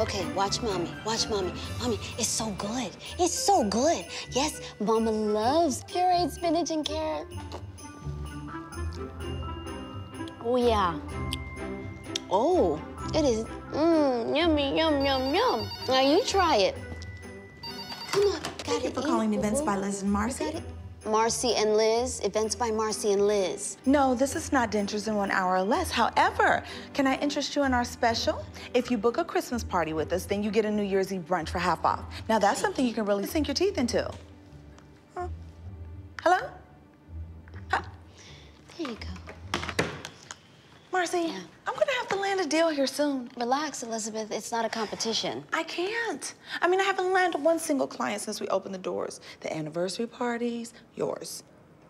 Okay, watch mommy, watch mommy. Mommy, it's so good. It's so good. Yes, mama loves pureed spinach and carrot. Oh, yeah. Oh, it is, yummy, yum, yum, yum. Now you try it. Come on, Thank you for calling Events by Liz and Marcy. Got it? Marcy and Liz, Events by Marcy and Liz. No, this is not Dentures in 1 hour or less. However, can I interest you in our special? If you book a Christmas party with us, then you get a New Year's Eve brunch for half off. Now that's something you can really sink your teeth into. Huh. Hello? Huh. There you go. Marcy, yeah. I'm gonna have to land a deal here soon. Relax, Elizabeth, it's not a competition. I can't. I mean, I haven't landed one single client since we opened the doors. The anniversary parties, yours.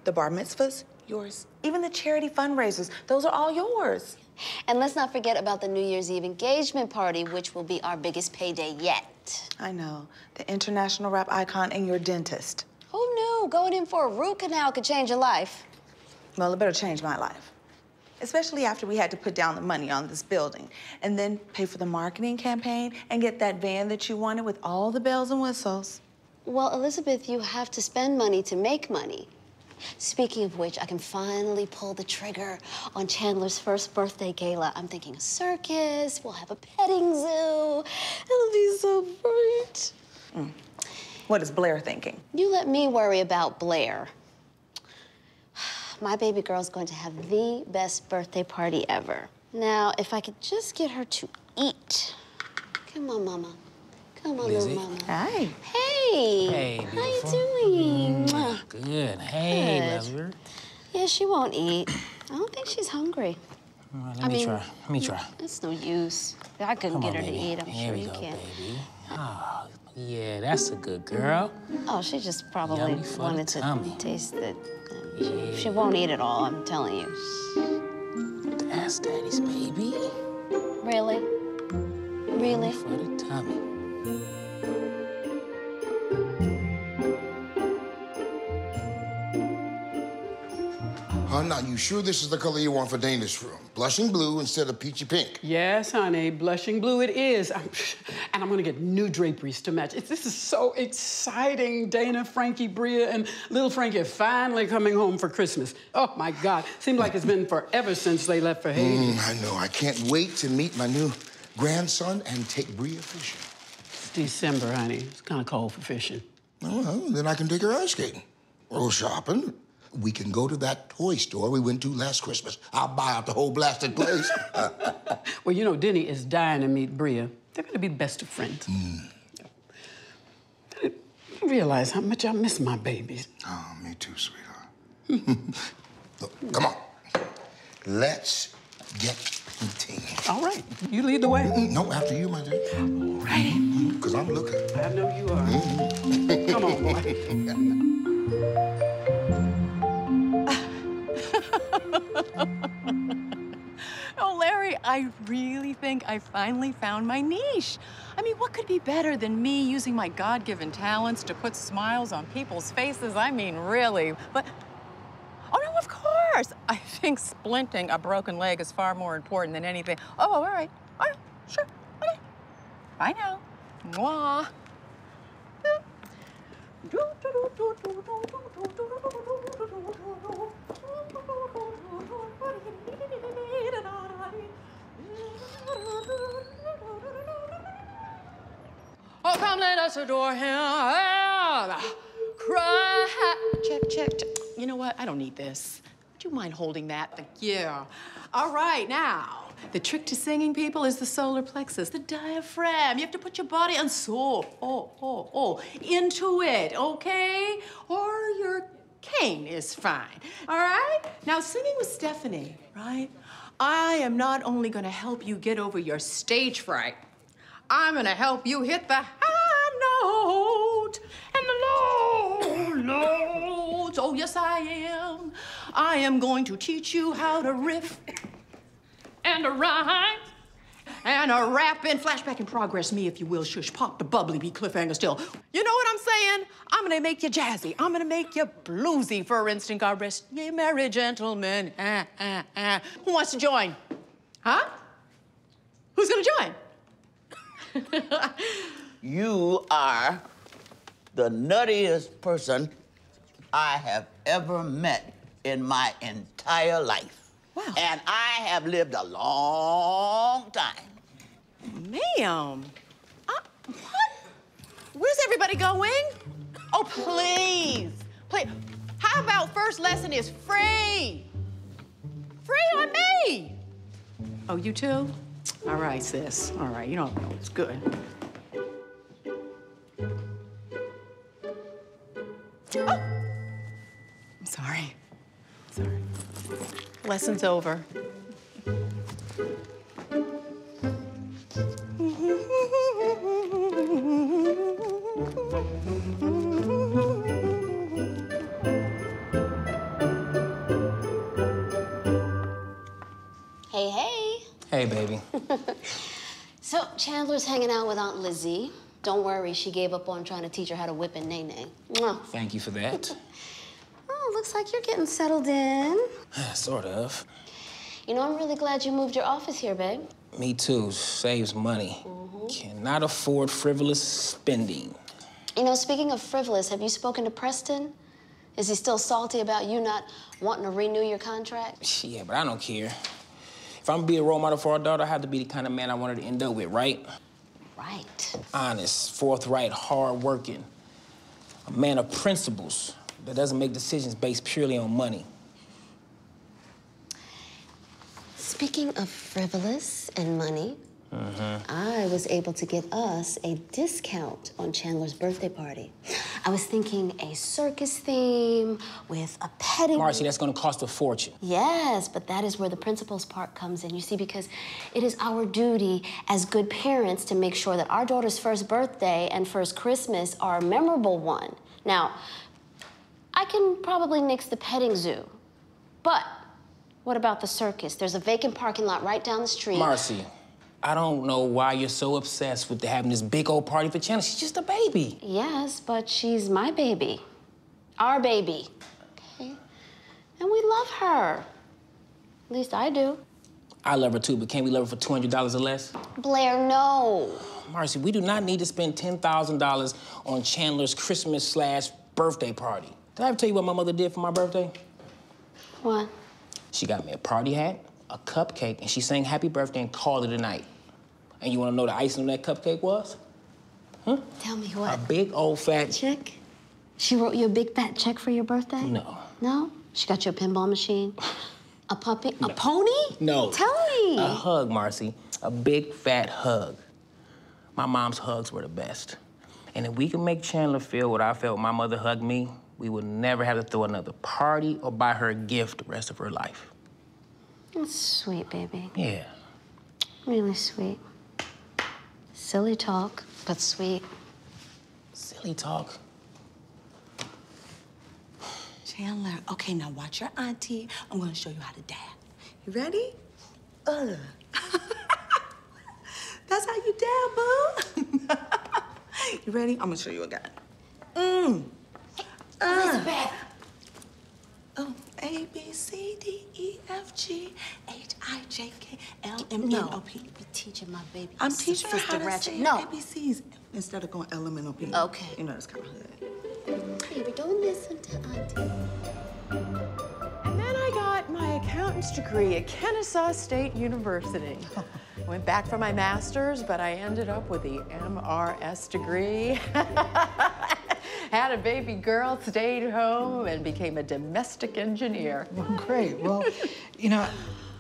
The bar mitzvahs, yours. Even the charity fundraisers, those are all yours. And let's not forget about the New Year's Eve engagement party, which will be our biggest payday yet. I know, the international rap icon and your dentist. Who knew going in for a root canal could change your life? Well, it better change my life. Especially after we had to put down the money on this building and then pay for the marketing campaign and get that van that you wanted with all the bells and whistles. Well, Elizabeth, you have to spend money to make money. Speaking of which, I can finally pull the trigger on Chandler's first birthday gala. I'm thinking a circus, we'll have a petting zoo. It'll be so great. Mm. What is Blair thinking? You let me worry about Blair. My baby girl's going to have the best birthday party ever. Now, if I could just get her to eat. Come on, Mama. Come on, Lizzie. Little Mama. Hi. Hey. Hey, beautiful. How you doing? Mm, good. Hey, Leslie. Yeah, she won't eat. I don't think she's hungry. All right, let me try. That's no use. I couldn't get her to eat. I'm sure you can. Baby. Oh, yeah, that's a good girl. Oh, she just probably wanted to taste it. Yeah. She won't eat it all, I'm telling you. That's Daddy's baby. Really? Really? For the tummy. Hon, are you sure this is the color you want for Dana's room? Blushing blue instead of peachy pink. Yes, honey, blushing blue it is. And I'm gonna get new draperies to match. This is so exciting. Dana, Frankie, Bria, and little Frankie are finally coming home for Christmas. Oh my God, seems like it's been forever since they left for Haiti. I know, I can't wait to meet my new grandson and take Bria fishing. It's December, honey, it's kinda cold for fishing. Oh, well, then I can take her ice skating or shopping. We can go to that toy store we went to last Christmas. I'll buy out the whole blasted place. Well, you know, Denny is dying to meet Bria. They're gonna be best of friends. Mm. I didn't realize how much I miss my babies. Oh, me too, sweetheart. Look, come on. Let's get painting. All right, you lead the way. No, after you, my dear. All righty. Because I'm looking. I know you are. Mm. Come on, boy. Oh, Larry, I really think I finally found my niche. I mean, what could be better than me using my God-given talents to put smiles on people's faces? I mean, really. But, oh, no, of course. I think splinting a broken leg is far more important than anything. Oh, all right. All right, sure. Okay. Bye now. Mwah. Oh, come let us adore him. Cry. Check. You know what? I don't need this. Would you mind holding that? Thank you. All right, now. The trick to singing, people, is the solar plexus, the diaphragm. You have to put your body and soul, into it, okay? Or your cane is fine, all right? Now, singing with Stephanie, right? I am not only gonna help you get over your stage fright, I'm gonna help you hit the high note and the low notes. Oh, yes, I am. I am going to teach you how to riff and to rhyme and a rap in flashback in progress me, if you will, shush, pop the bubbly, be cliffhanger still. You know what I'm saying? I'm gonna make you jazzy. I'm gonna make you bluesy, for instance, God rest ye merry gentlemen. Who wants to join? Huh? Who's gonna join? You are the nuttiest person I have ever met in my entire life. Wow. And I have lived a long time. Ma'am, what? Where's everybody going? Oh, please, please. How about first lesson is free? Free on me. Oh, you too? All right, sis. All right, you don't know, it's good. Oh. I'm sorry. Sorry. Lesson's over. Hey, hey. Hey, baby. So Chandler's hanging out with Aunt Lizzie. Don't worry, she gave up on trying to teach her how to whip and nay-nay. Thank you for that. Oh, looks like you're getting settled in. Sort of. You know, I'm really glad you moved your office here, babe. Me too. Saves money. Mm-hmm. Cannot afford frivolous spending. You know, speaking of frivolous, have you spoken to Preston? Is he still salty about you not wanting to renew your contract? Yeah, but I don't care. If I'm gonna be a role model for our daughter, I have to be the kind of man I want her to end up with, right? Right. Honest, forthright, hard-working. A man of principles that doesn't make decisions based purely on money. Speaking of frivolous and money, I was able to get us a discount on Chandler's birthday party. I was thinking a circus theme with a petting... Marcy, that's gonna cost a fortune. Yes, but that is where the principal's part comes in, you see, because it is our duty as good parents to make sure that our daughter's first birthday and first Christmas are a memorable one. Now, I can probably nix the petting zoo, but what about the circus? There's a vacant parking lot right down the street. Marcy. I don't know why you're so obsessed with having this big old party for Chandler. She's just a baby. Yes, but she's my baby. Our baby. Okay? And we love her. At least I do. I love her too, but can't we love her for $200 or less? Blair, no. Marcy, we do not need to spend $10,000 on Chandler's Christmas/birthday party. Did I ever tell you what my mother did for my birthday? What? She got me a party hat, a cupcake, and she sang happy birthday and called it a night. And you wanna know the icing on that cupcake was? Huh? Tell me what? A big old fat... check? She wrote you a big fat check for your birthday? No. No? She got you a pinball machine? A puppy? No. A pony? No. Tell me! A hug, Marcy. A big fat hug. My mom's hugs were the best. And if we can make Chandler feel what I felt my mother hugged me, we would never have to throw another party or buy her a gift the rest of her life. That's sweet, baby. Yeah. Really sweet. Silly talk, but sweet. Silly talk? Chandler, okay, now watch your auntie. I'm gonna show you how to dab. You ready? That's how you dab, boo. You ready? I'm gonna show you again. Elizabeth. Oh. A, B, C, D, E, F, G, H, I, J, K, L, M, N, O, P. You're teaching my baby. I'm teaching her how to say ABCs instead of going L, M, N, O, P. Okay. You know, that's kind of hood. Baby, don't listen to Auntie. And then I got my accountant's degree at Kennesaw State University. Went back for my master's, but I ended up with the MRS degree. Had a baby girl, stayed home, and became a domestic engineer. Well, great. Well, you know,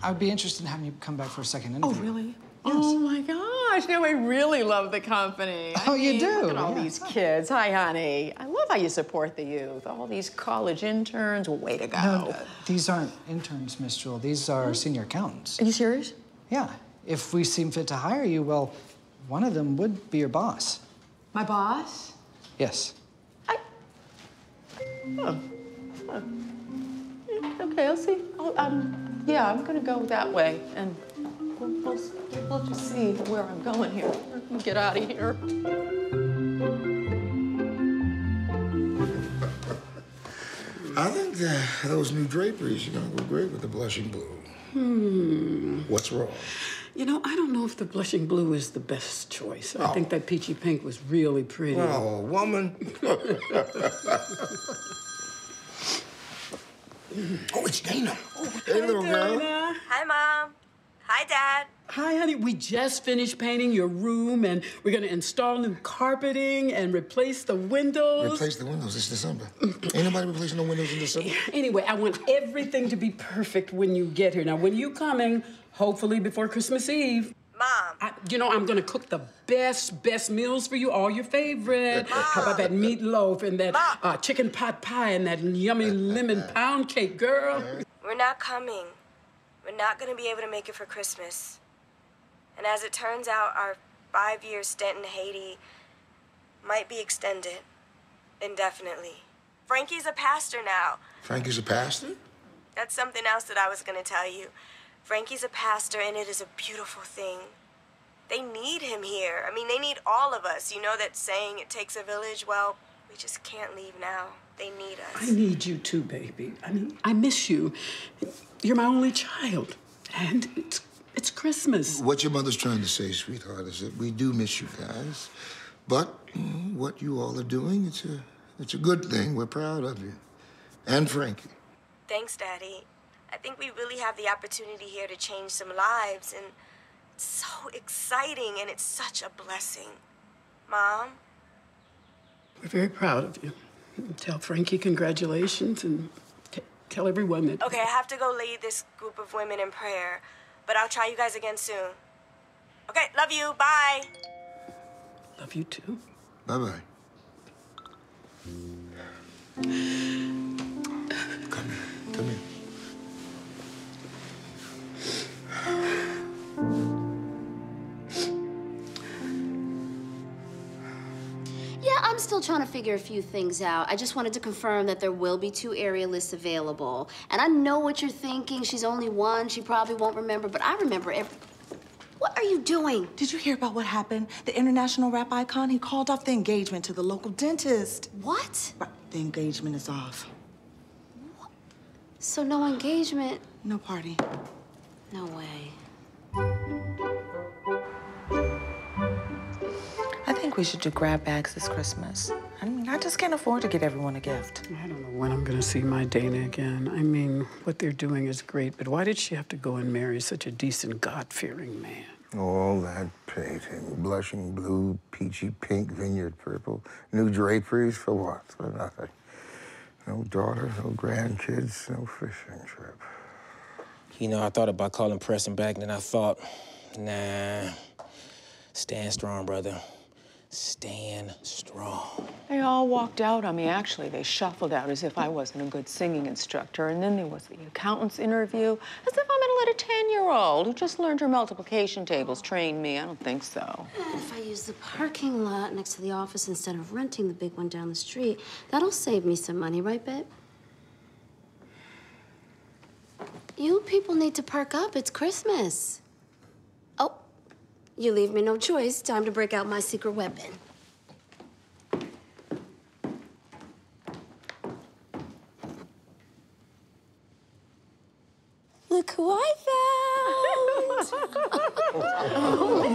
I'd be interested in having you come back for a second interview. Oh, really? Yes. Oh, my gosh. No, I really love the company. Oh, you do? Look at all these kids. Hi, honey. I love how you support the youth. All these college interns. Way to go. No, these aren't interns, Miss Jewel. These are senior accountants. Are you serious? Yeah. If we seem fit to hire you, well, one of them would be your boss. My boss? Yes. Oh. Huh. Okay, I'll see. Yeah, I'm gonna go that way and We'll just see where I'm going here. Get out of here. I think that those new draperies are going to go great with the blushing blue. Hmm. What's wrong? You know, I don't know if the blushing blue is the best choice. Oh. I think that peachy pink was really pretty. Well, woman. Oh, it's Dana. Oh, hey, little girl. Hi, Mom. Hi, Dad. Hi, honey. We just finished painting your room, and we're going to install new carpeting and replace the windows. Replace the windows? It's December. Ain't nobody replacing no windows in December. Anyway, I want everything to be perfect when you get here. Now, when you coming, hopefully before Christmas Eve. Mom. I'm going to cook the best meals for you, all your favorite. Mom. How about that meatloaf and that chicken pot pie and that yummy lemon pound cake, girl? We're not coming. We're not going to be able to make it for Christmas. And as it turns out, our 5-year stint in Haiti might be extended indefinitely. Frankie's a pastor now. Frankie's a pastor? That's something else that I was going to tell you. Frankie's a pastor, and it is a beautiful thing. They need him here. I mean, they need all of us. You know that saying, it takes a village? Well, we just can't leave now. They need us. I need you too, baby. I mean, I miss you. You're my only child, and it's Christmas. What your mother's trying to say, sweetheart, is that we do miss you guys, but what you all are doing, it's a good thing. We're proud of you, and Frankie. Thanks, Daddy. I think we really have the opportunity here to change some lives, and it's so exciting, and it's such a blessing. Mom? We're very proud of you. Tell Frankie congratulations, and tell everyone that... Okay, I have to go lead this group of women in prayer, but I'll try you guys again soon. Okay, love you. Bye. Love you, too. Bye-bye. Come here. I'm still trying to figure a few things out. I just wanted to confirm that there will be 2 area lists available. And I know what you're thinking. She's only one. She probably won't remember, but I remember every... What are you doing? Did you hear about what happened? The international rap icon, he called off the engagement to the local dentist. What? The engagement is off. What? So no engagement? No party. No way. I think we should do grab bags this Christmas. I mean, I just can't afford to get everyone a gift. I don't know when I'm gonna see my Dana again. I mean, what they're doing is great, but why did she have to go and marry such a decent, God-fearing man? All that painting, blushing blue, peachy pink, vineyard purple, new draperies for what? For nothing. No daughter, no grandkids, no fishing trip. You know, I thought about calling Preston back, then I thought, nah, stand strong, brother. Stand strong. They all walked out on me. Actually, they shuffled out as if I wasn't a good singing instructor. And then there was the accountant's interview, as if I'm gonna let a 10-year-old who just learned her multiplication tables train me. I don't think so. If I use the parking lot next to the office instead of renting the big one down the street, that'll save me some money, right, babe? You people need to perk up. It's Christmas. You leave me no choice. Time to break out my secret weapon. Look who I found!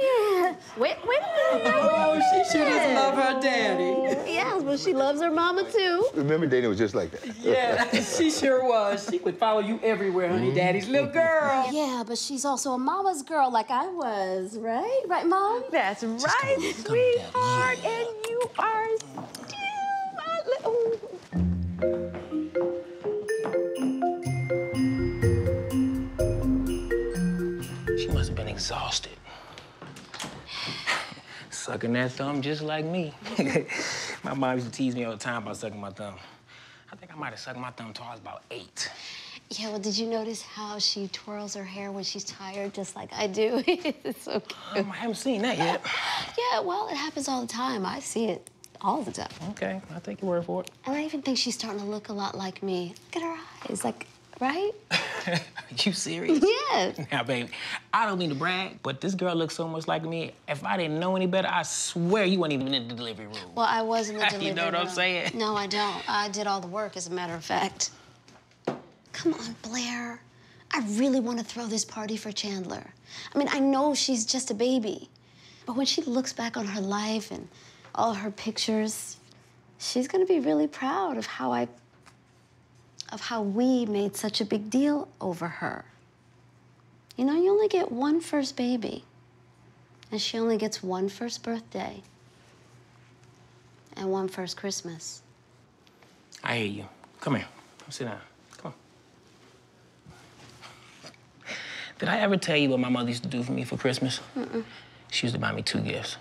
Yeah. Wait a minute. Oh, she sure does love her daddy. Yes, but she loves her mama too. Remember, Dana was just like that. Yeah, she sure was. She would follow you everywhere, honey. Daddy's little girl. Yeah, but she's also a mama's girl, like I was, right? Right, Mom? That's right, sweetheart. And you are still my little. She must have been exhausted. Sucking that thumb just like me. My mom used to tease me all the time about sucking my thumb. I think I might have sucked my thumb till I was about 8. Yeah, well, did you notice how she twirls her hair when she's tired, just like I do? It's so cute. I haven't seen that yet. Yeah, well, it happens all the time. I see it all the time. Okay, I'll take your word for it. And I even think she's starting to look a lot like me. Look at her eyes, like, right? Are you serious? Yes. Now, baby, I don't mean to brag, but this girl looks so much like me. If I didn't know any better, I swear you weren't even in the delivery room. Well, I was in the delivery room. You know what I'm saying? No, I don't. I did all the work, as a matter of fact. Come on, Blair. I really want to throw this party for Chandler. I mean, I know she's just a baby, but when she looks back on her life and all her pictures, she's going to be really proud of how we made such a big deal over her. You know, you only get one first baby, and she only gets one first birthday and one first Christmas. I hear you. Come here. Come sit down. Come on. Did I ever tell you what my mother used to do for me for Christmas? Mm-mm. She used to buy me 2 gifts.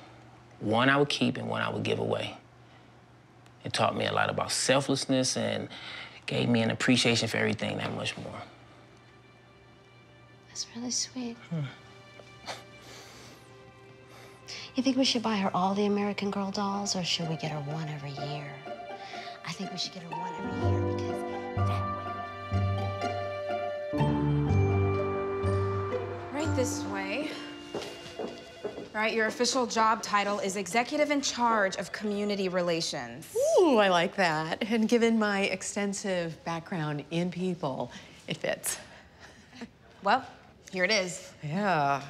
One I would keep and one I would give away. It taught me a lot about selflessness and gave me an appreciation for everything that much more. That's really sweet. You think we should buy her all the American Girl dolls, or should we get her one every year? I think we should get her one every year because that way. Right this way. All right, your official job title is Executive in Charge of Community Relations. Ooh, I like that. And given my extensive background in people, it fits. Well, here it is. Yeah.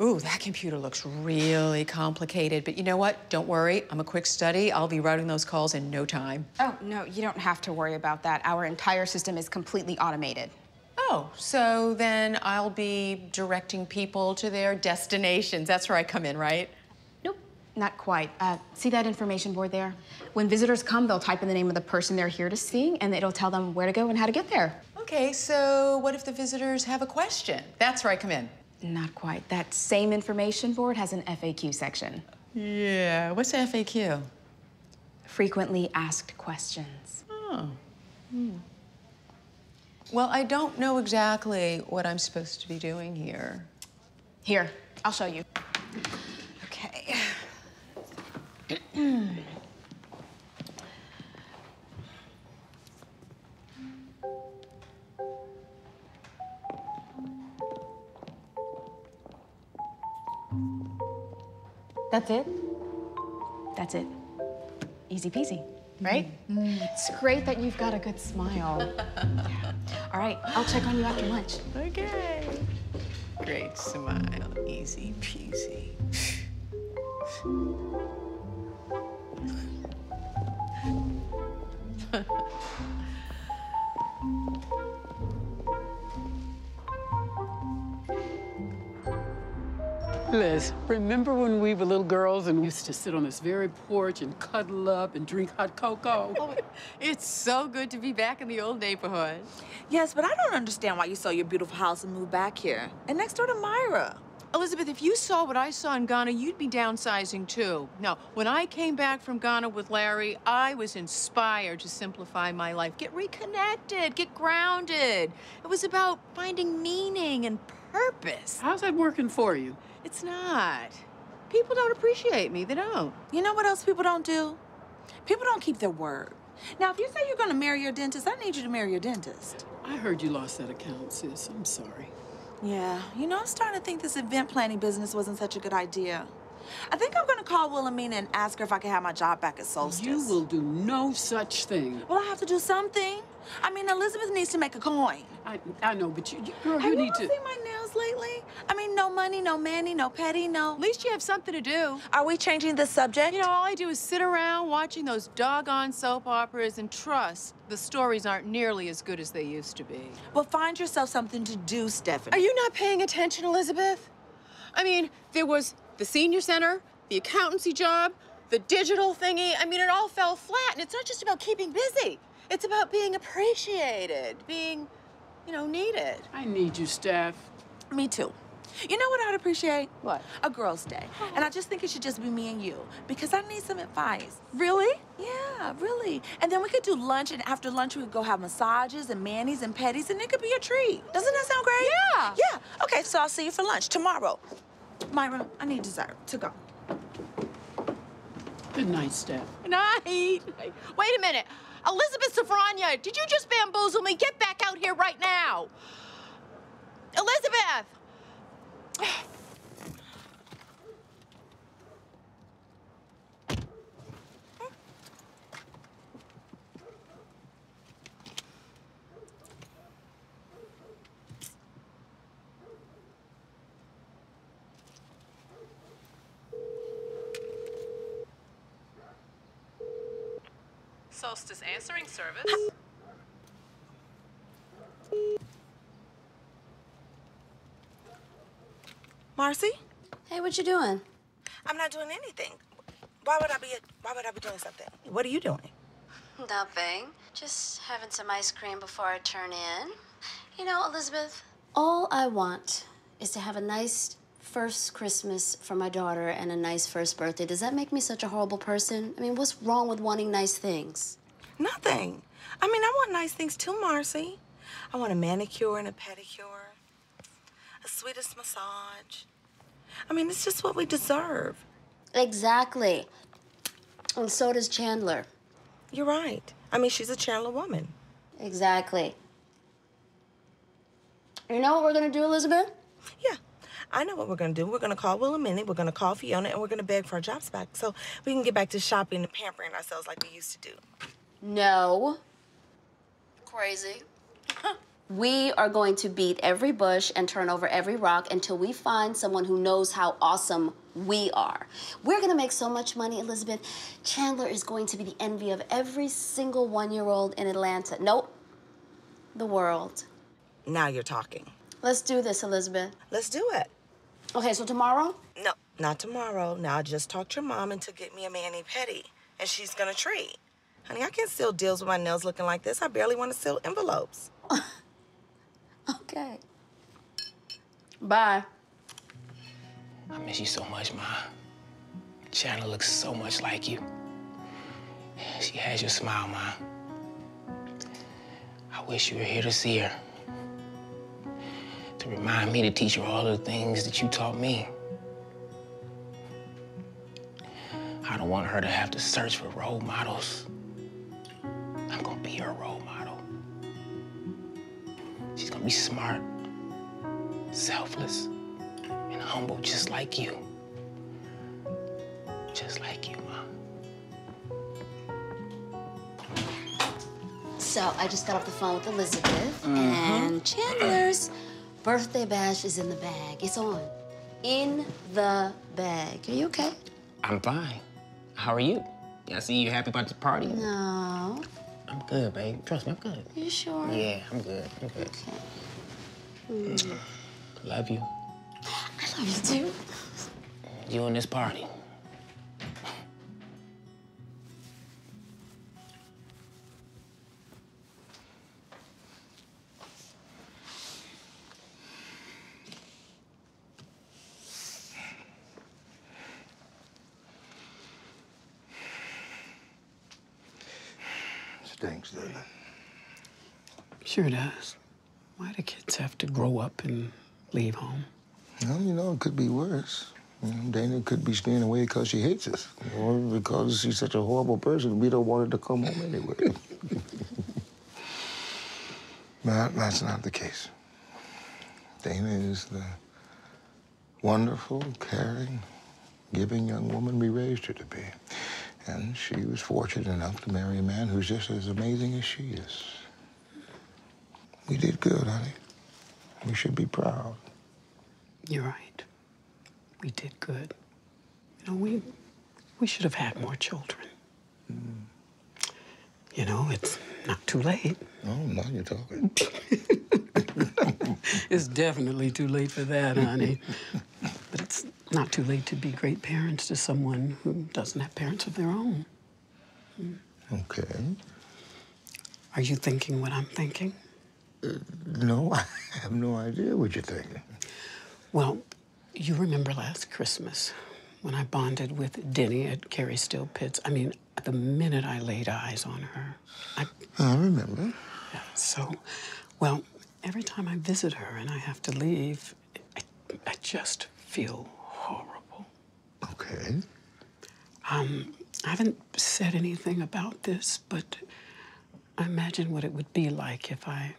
Ooh, that computer looks really complicated. But you know what? Don't worry. I'm a quick study. I'll be routing those calls in no time. Oh, no, you don't have to worry about that. Our entire system is completely automated. Oh, so then I'll be directing people to their destinations. That's where I come in, right? Nope, not quite. See that information board there? When visitors come, they'll type in the name of the person they're here to see, and it'll tell them where to go and how to get there. Okay, so what if the visitors have a question? That's where I come in. Not quite. That same information board has an FAQ section. Yeah, what's the FAQ? Frequently asked questions. Oh. Hmm. Well, I don't know exactly what I'm supposed to be doing here. Here, I'll show you. Okay. That's it? That's it. Easy peasy. Right? Mm. It's great that you've got a good smile. Yeah. All right, I'll check on you after lunch. Okay. Great smile, easy peasy. Liz, remember when we were little girls and we used to sit on this very porch and cuddle up and drink hot cocoa? Oh, it's so good to be back in the old neighborhood. Yes, but I don't understand why you sold your beautiful house and moved back here. And next door to Myra. Elizabeth, if you saw what I saw in Ghana, you'd be downsizing too. No, when I came back from Ghana with Larry, I was inspired to simplify my life. Get reconnected, get grounded. It was about finding meaning and purpose. How's that working for you? It's not. People don't appreciate me. They don't. You know what else people don't do? People don't keep their word. Now, if you say you're going to marry your dentist, I need you to marry your dentist. I heard you lost that account, sis. I'm sorry. Yeah. You know, I'm starting to think this event planning business wasn't such a good idea. I think I'm going to call Wilhelmina and ask her if I can have my job back at Solstice. You will do no such thing. Well, I have to do something. I mean, Elizabeth needs to make a coin. I know, but you need to... Have you seen my nails lately? I mean, no money, no manny, no petty, no... At least you have something to do. Are we changing the subject? You know, all I do is sit around watching those doggone soap operas, and trust the stories aren't nearly as good as they used to be. Well, find yourself something to do, Stephanie. Are you not paying attention, Elizabeth? I mean, there was... the senior center, the accountancy job, the digital thingy. I mean, it all fell flat. And it's not just about keeping busy. It's about being appreciated, being, you know, needed. I need you, Steph. Me too. You know what I'd appreciate? What? A girls' day. Oh. And I just think it should just be me and you, because I need some advice. Really? Yeah, really. And then we could do lunch, and after lunch we could go have massages and manis and petties, and it could be a treat. Doesn't that sound great? Yeah. Yeah. Okay, so I'll see you for lunch tomorrow. Myra, I need dessert to go. Good night, Steph. Good night. Wait a minute. Elizabeth Sofrania, did you just bamboozle me? Get back out here right now. Elizabeth! Solstice answering service. Marcy? Hey, what you doing? I'm not doing anything. Why would I be doing something? What are you doing? Nothing. Just having some ice cream before I turn in. You know, Elizabeth, all I want is to have a nice first Christmas for my daughter and a nice first birthday. Does that make me such a horrible person? I mean, what's wrong with wanting nice things? Nothing. I mean, I want nice things too, Marcy. I want a manicure and a pedicure. The sweetest massage. I mean, it's just what we deserve. Exactly. And so does Chandler. You're right. I mean, she's a Chandler woman. Exactly. You know what we're going to do, Elizabeth? Yeah, I know what we're going to do. We're going to call Will and Minnie, we're going to call Fiona, and we're going to beg for our jobs back so we can get back to shopping and pampering ourselves like we used to do. No. Crazy. We are going to beat every bush and turn over every rock until we find someone who knows how awesome we are. We're going to make so much money, Elizabeth. Chandler is going to be the envy of every single one-year-old in Atlanta. Nope. The world. Now you're talking. Let's do this, Elizabeth. Let's do it. Okay, so tomorrow? No, not tomorrow. Now I just talked to your mom and to get me a mani-pedi, and she's going to treat. Honey, I can't seal deals with my nails looking like this. I barely want to seal envelopes. Okay. Bye. I miss you so much, Ma. Chandler looks so much like you. She has your smile, Ma. I wish you were here to see her. To remind me to teach her all the things that you taught me. I don't want her to have to search for role models. I'm gonna be her role model. She's gonna be smart, selfless, and humble, just like you. Just like you, Ma. So I just got off the phone with Elizabeth, and Chandler's birthday bash is in the bag. It's on. In the bag. Are you okay? I'm fine. How are you? I see you happy about the party. No. I'm good, babe. Trust me, I'm good. You sure? Yeah, I'm good. I'm good. Okay. Mm. Love you. I love you too. You and this party. Stinks, doesn't it? Sure does. Why do kids have to grow up and leave home? Well, you know, it could be worse. You know, Dana could be staying away because she hates us, or because she's such a horrible person, we don't want her to come home anyway. But that's not the case. Dana is the wonderful, caring, giving young woman we raised her to be. And she was fortunate enough to marry a man who's just as amazing as she is. We did good, honey. We should be proud. You're right. We did good. You know, we should have had more children. Mm. You know, it's not too late. Oh, now you're talking. It's definitely too late for that, honey. But it's not too late to be great parents to someone who doesn't have parents of their own. Mm. Okay. Are you thinking what I'm thinking? No, I have no idea what you're thinking. Well, you remember last Christmas when I bonded with Denny at Carrie Steele Pitts. I mean, the minute I laid eyes on her, I remember. Yeah, so, well, every time I visit her and I have to leave, I just feel horrible. Okay. I haven't said anything about this, but I imagine what it would be like if I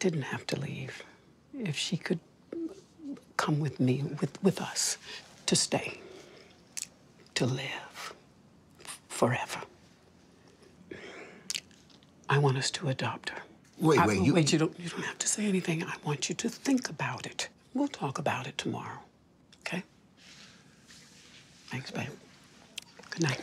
didn't have to leave. if she could come with me, with us, to stay, to live forever. I want us to adopt her. Wait, you don't have to say anything. I want you to think about it. We'll talk about it tomorrow, okay? Thanks, babe. Good night.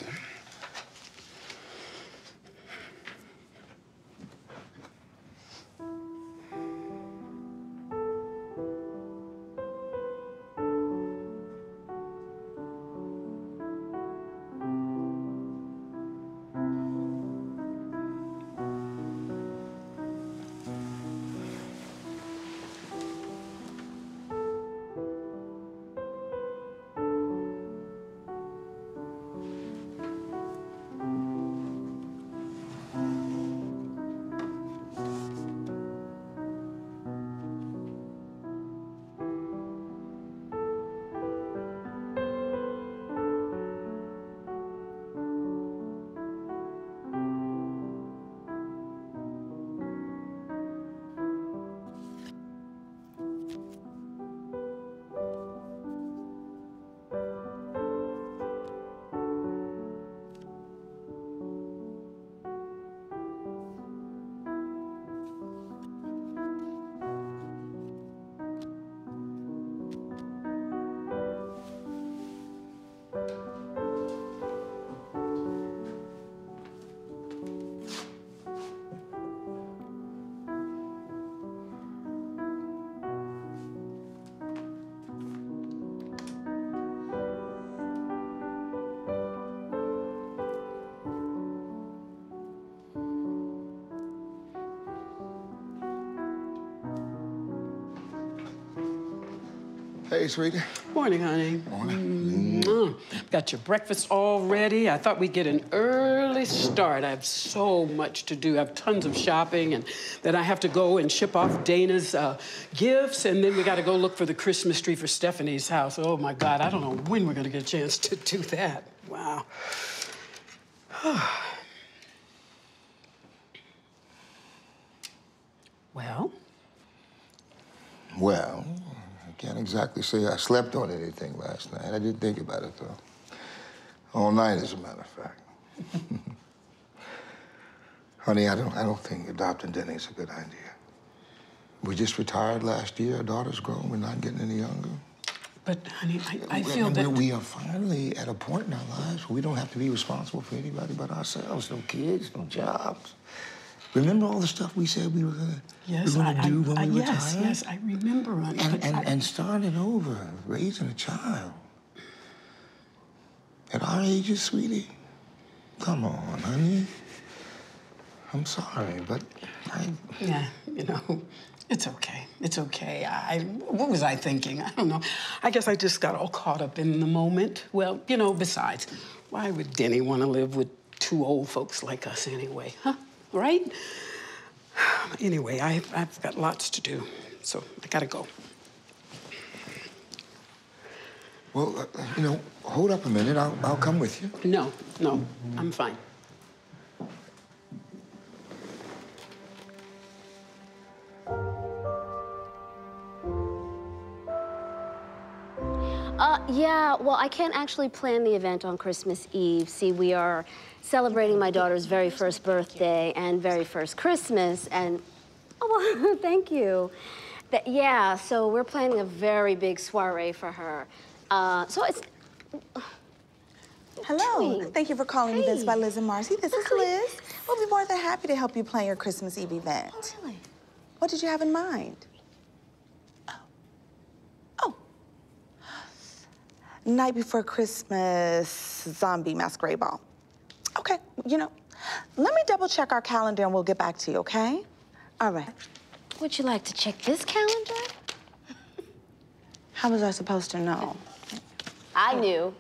Hey, sweetie. Morning, honey. Morning. Mm-hmm. Got your breakfast all ready. I thought we'd get an early start. I have so much to do. I have tons of shopping, and then I have to go and ship off Dana's gifts, and then we got to go look for the Christmas tree for Stephanie's house. Oh, my God, I don't know when we're going to get a chance to do that. Wow. Well... Can't exactly say I slept on anything last night. I did think about it, though. All night, as a matter of fact. Honey, I don't think adopting Denny is a good idea. We just retired last year. Our daughter's grown. We're not getting any younger. But, honey, I feel that... We are finally at a point in our lives where we don't have to be responsible for anybody but ourselves. No kids, no jobs. Remember all the stuff we said we were going to do when we retired? Yes, I remember. And starting over, raising a child. At our ages, sweetie, come on, honey. I'm sorry, but I... Yeah, you know, it's okay. It's okay. What was I thinking? I don't know. I guess I just got all caught up in the moment. Well, you know, besides, why would Denny want to live with two old folks like us anyway, huh? Right? Anyway, I've got lots to do, so I gotta go. Well, you know, hold up a minute. I'll come with you. No, I'm fine. Yeah, well, I can't actually plan the event on Christmas Eve. See, we are celebrating my daughter's very first birthday and very first Christmas, and, oh, well, thank you. Yeah, so we're planning a very big soiree for her. So it's... Hello. Thank you for calling Events by Liz and Marcy. This is Liz. We'll be more than happy to help you plan your Christmas Eve event. Oh, really? What did you have in mind? Night before Christmas, zombie masquerade ball. Okay, you know, let me double check our calendar and we'll get back to you, okay? All right. Would you like to check this calendar? How was I supposed to know? I knew.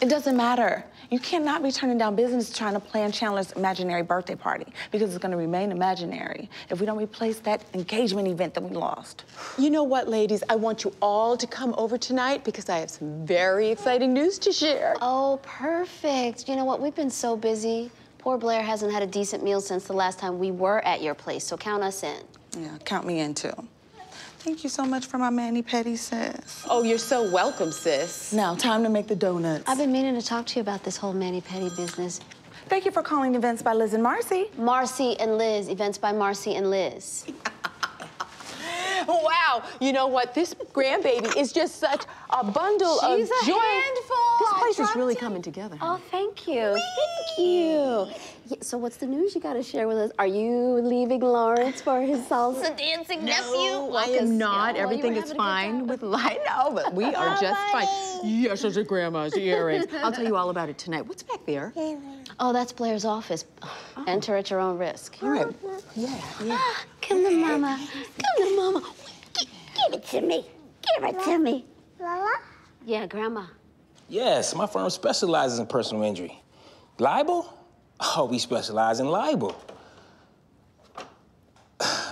It doesn't matter. You cannot be turning down business trying to plan Chandler's imaginary birthday party because it's going to remain imaginary if we don't replace that engagement event that we lost. You know what, ladies? I want you all to come over tonight because I have some very exciting news to share. Oh, perfect. You know what? We've been so busy. Poor Blair hasn't had a decent meal since the last time we were at your place, so count us in. Yeah, count me in, too. Thank you so much for my mani-pedi, sis. Oh, you're so welcome, sis. Now, time to make the donuts. I've been meaning to talk to you about this whole mani-pedi business. Thank you for calling Events by Liz and Marcy. Marcy and Liz. Events by Marcy and Liz. Wow, you know what? This grandbaby is just such a bundle of joy. Handful. This place is really coming together. Honey. Oh, thank you. Whee! Thank you. Yeah, so what's the news you got to share with us? Are you leaving Lawrence for his salsa dancing nephew? No, I am not. Yeah, everything is fine with life. No, but we are just fine. Yes, those are grandma's earrings. I'll tell you all about it tonight. What's back there? Oh, that's Blair's office. Oh. Enter at your own risk. All right. Yeah, yeah. Come to mama. Come to mama. Give it to me. Give it to me. Lala? Yeah, grandma. Yes, my firm specializes in personal injury. Libel? Oh, we specialize in libel.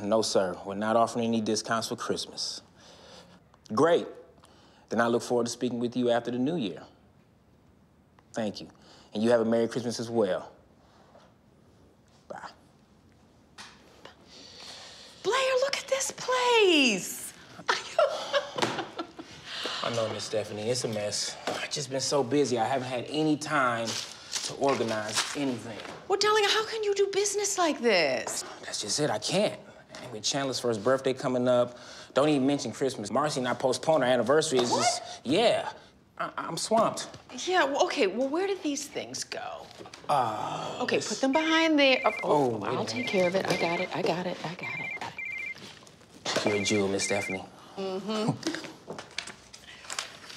No, sir, we're not offering any discounts for Christmas. Great. Then I look forward to speaking with you after the new year. Thank you. And you have a Merry Christmas as well. Bye. Blair, look at this place. I know, Miss Stephanie, it's a mess. I've just been so busy, I haven't had any time to organize anything. Well, darling, how can you do business like this? That's just it, I can't. And with Chandler's first birthday coming up, don't even mention Christmas. Marcy and I postponed our anniversary. It's what? Just, yeah, I'm swamped. Yeah, well, okay, well, where did these things go? Okay, put them behind there. Oh, I'll take care of it. I got it, I got it, I got it. You're a jewel, Miss Stephanie. Mm-hmm.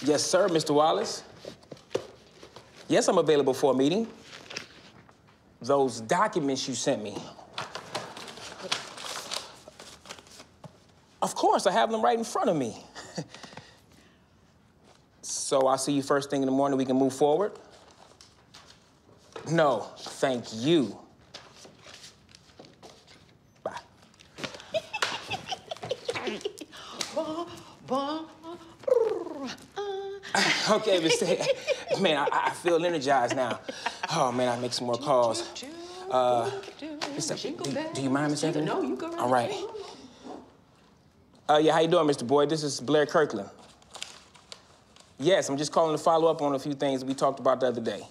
Yes, sir, Mr. Wallace. Yes, I'm available for a meeting. Those documents you sent me. Of course, I have them right in front of me. So I'll see you first thing in the morning. We can move forward. No, thank you. Bye. Okay, but man, I feel energized now. Oh man, I make some more calls. Do you mind, Miss Anthony? No, you go right. All right. Yeah, how you doing, Mr. Boyd? This is Blair Kirkland. Yes, I'm just calling to follow up on a few things we talked about the other day.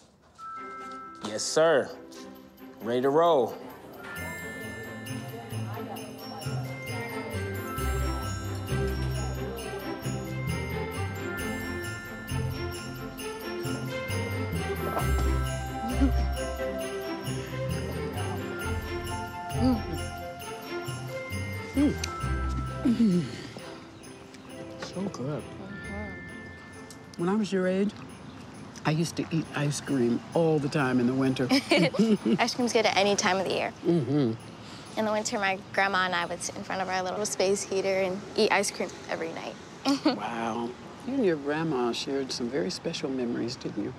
Yes, sir. Ready to roll. So good. When I was your age, I used to eat ice cream all the time in the winter. Ice cream's good at any time of the year. Mm-hmm. In the winter, my grandma and I would sit in front of our little space heater and eat ice cream every night. Wow. You and your grandma shared some very special memories, didn't you?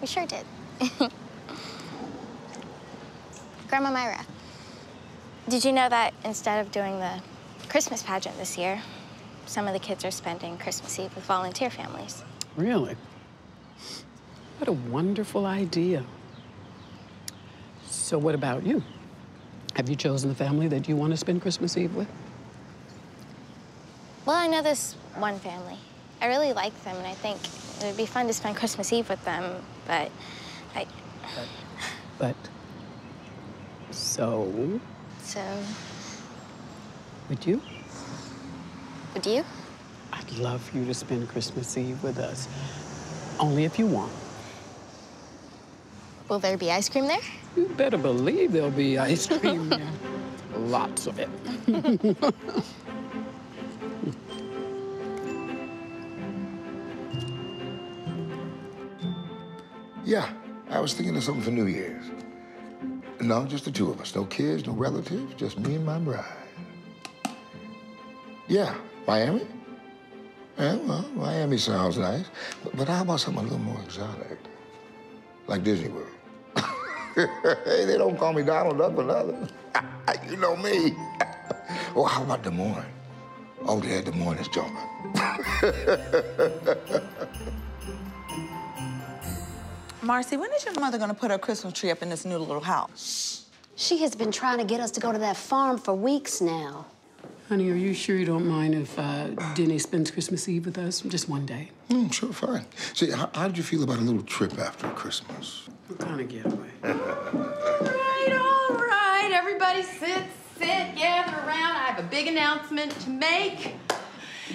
We sure did. Grandma Myra, did you know that instead of doing the Christmas pageant this year, some of the kids are spending Christmas Eve with volunteer families? Really? What a wonderful idea. So what about you? Have you chosen the family that you want to spend Christmas Eve with? Well, I know this one family. I really like them, and I think it would be fun to spend Christmas Eve with them, but I... So? So... Would you? Would you? I'd love for you to spend Christmas Eve with us. Only if you want. Will there be ice cream there? You better believe there'll be ice cream there. Lots of it. Yeah, I was thinking of something for New Year's. No, just the two of us. No kids, no relatives, just me and my bride. Yeah, Miami? Yeah, well, Miami sounds nice. But how about something a little more exotic? Like Disney World. Hey, they don't call me Donald Duck or nothing. You know me. Oh, how about Des Moines? Oh, yeah, Des Moines is jumping. Marcy, when is your mother gonna put her Christmas tree up in this new little house? She has been trying to get us to go to that farm for weeks now. Honey, are you sure you don't mind if Denny spends Christmas Eve with us? Just one day. Mm, sure, fine. See, how did you feel about a little trip after Christmas? What kind of getaway? All right. Everybody sit, gather around. I have a big announcement to make.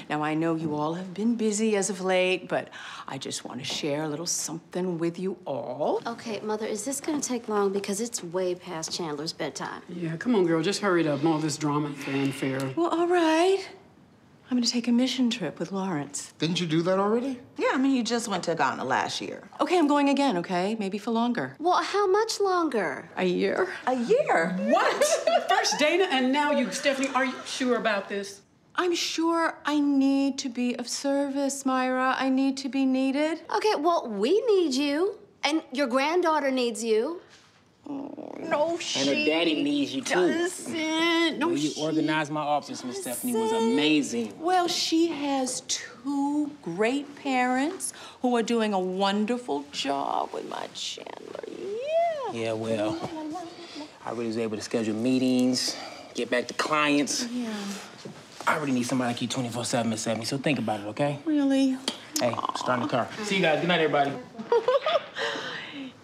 Now, I know you all have been busy as of late, but I just want to share a little something with you all. Okay, Mother, is this going to take long? Because it's way past Chandler's bedtime. Yeah, come on, girl. Just hurry up. All this drama and fanfare. Well, all right. I'm going to take a mission trip with Lawrence. Didn't you do that already? Yeah, I mean, you just went to Ghana last year. Okay, I'm going again, okay? Maybe for longer. Well, how much longer? A year. A year? What? First Dana and now you, Stephanie. Are you sure about this? I'm sure I need to be of service, Myra. I need to be needed. Okay, well, we need you. And your granddaughter needs you. Oh, no, she and her daddy needs you, too. Doesn't. No, you organized my office, Miss Stephanie, was amazing. Well, she has two great parents who are doing a wonderful job with my Chandler. Yeah. Yeah, well, I really was able to schedule meetings, get back to clients. Yeah. I already need somebody like you 24/7, Miss Stephanie, so think about it, okay? Really? Hey, start in the car. See you guys. Good night, everybody.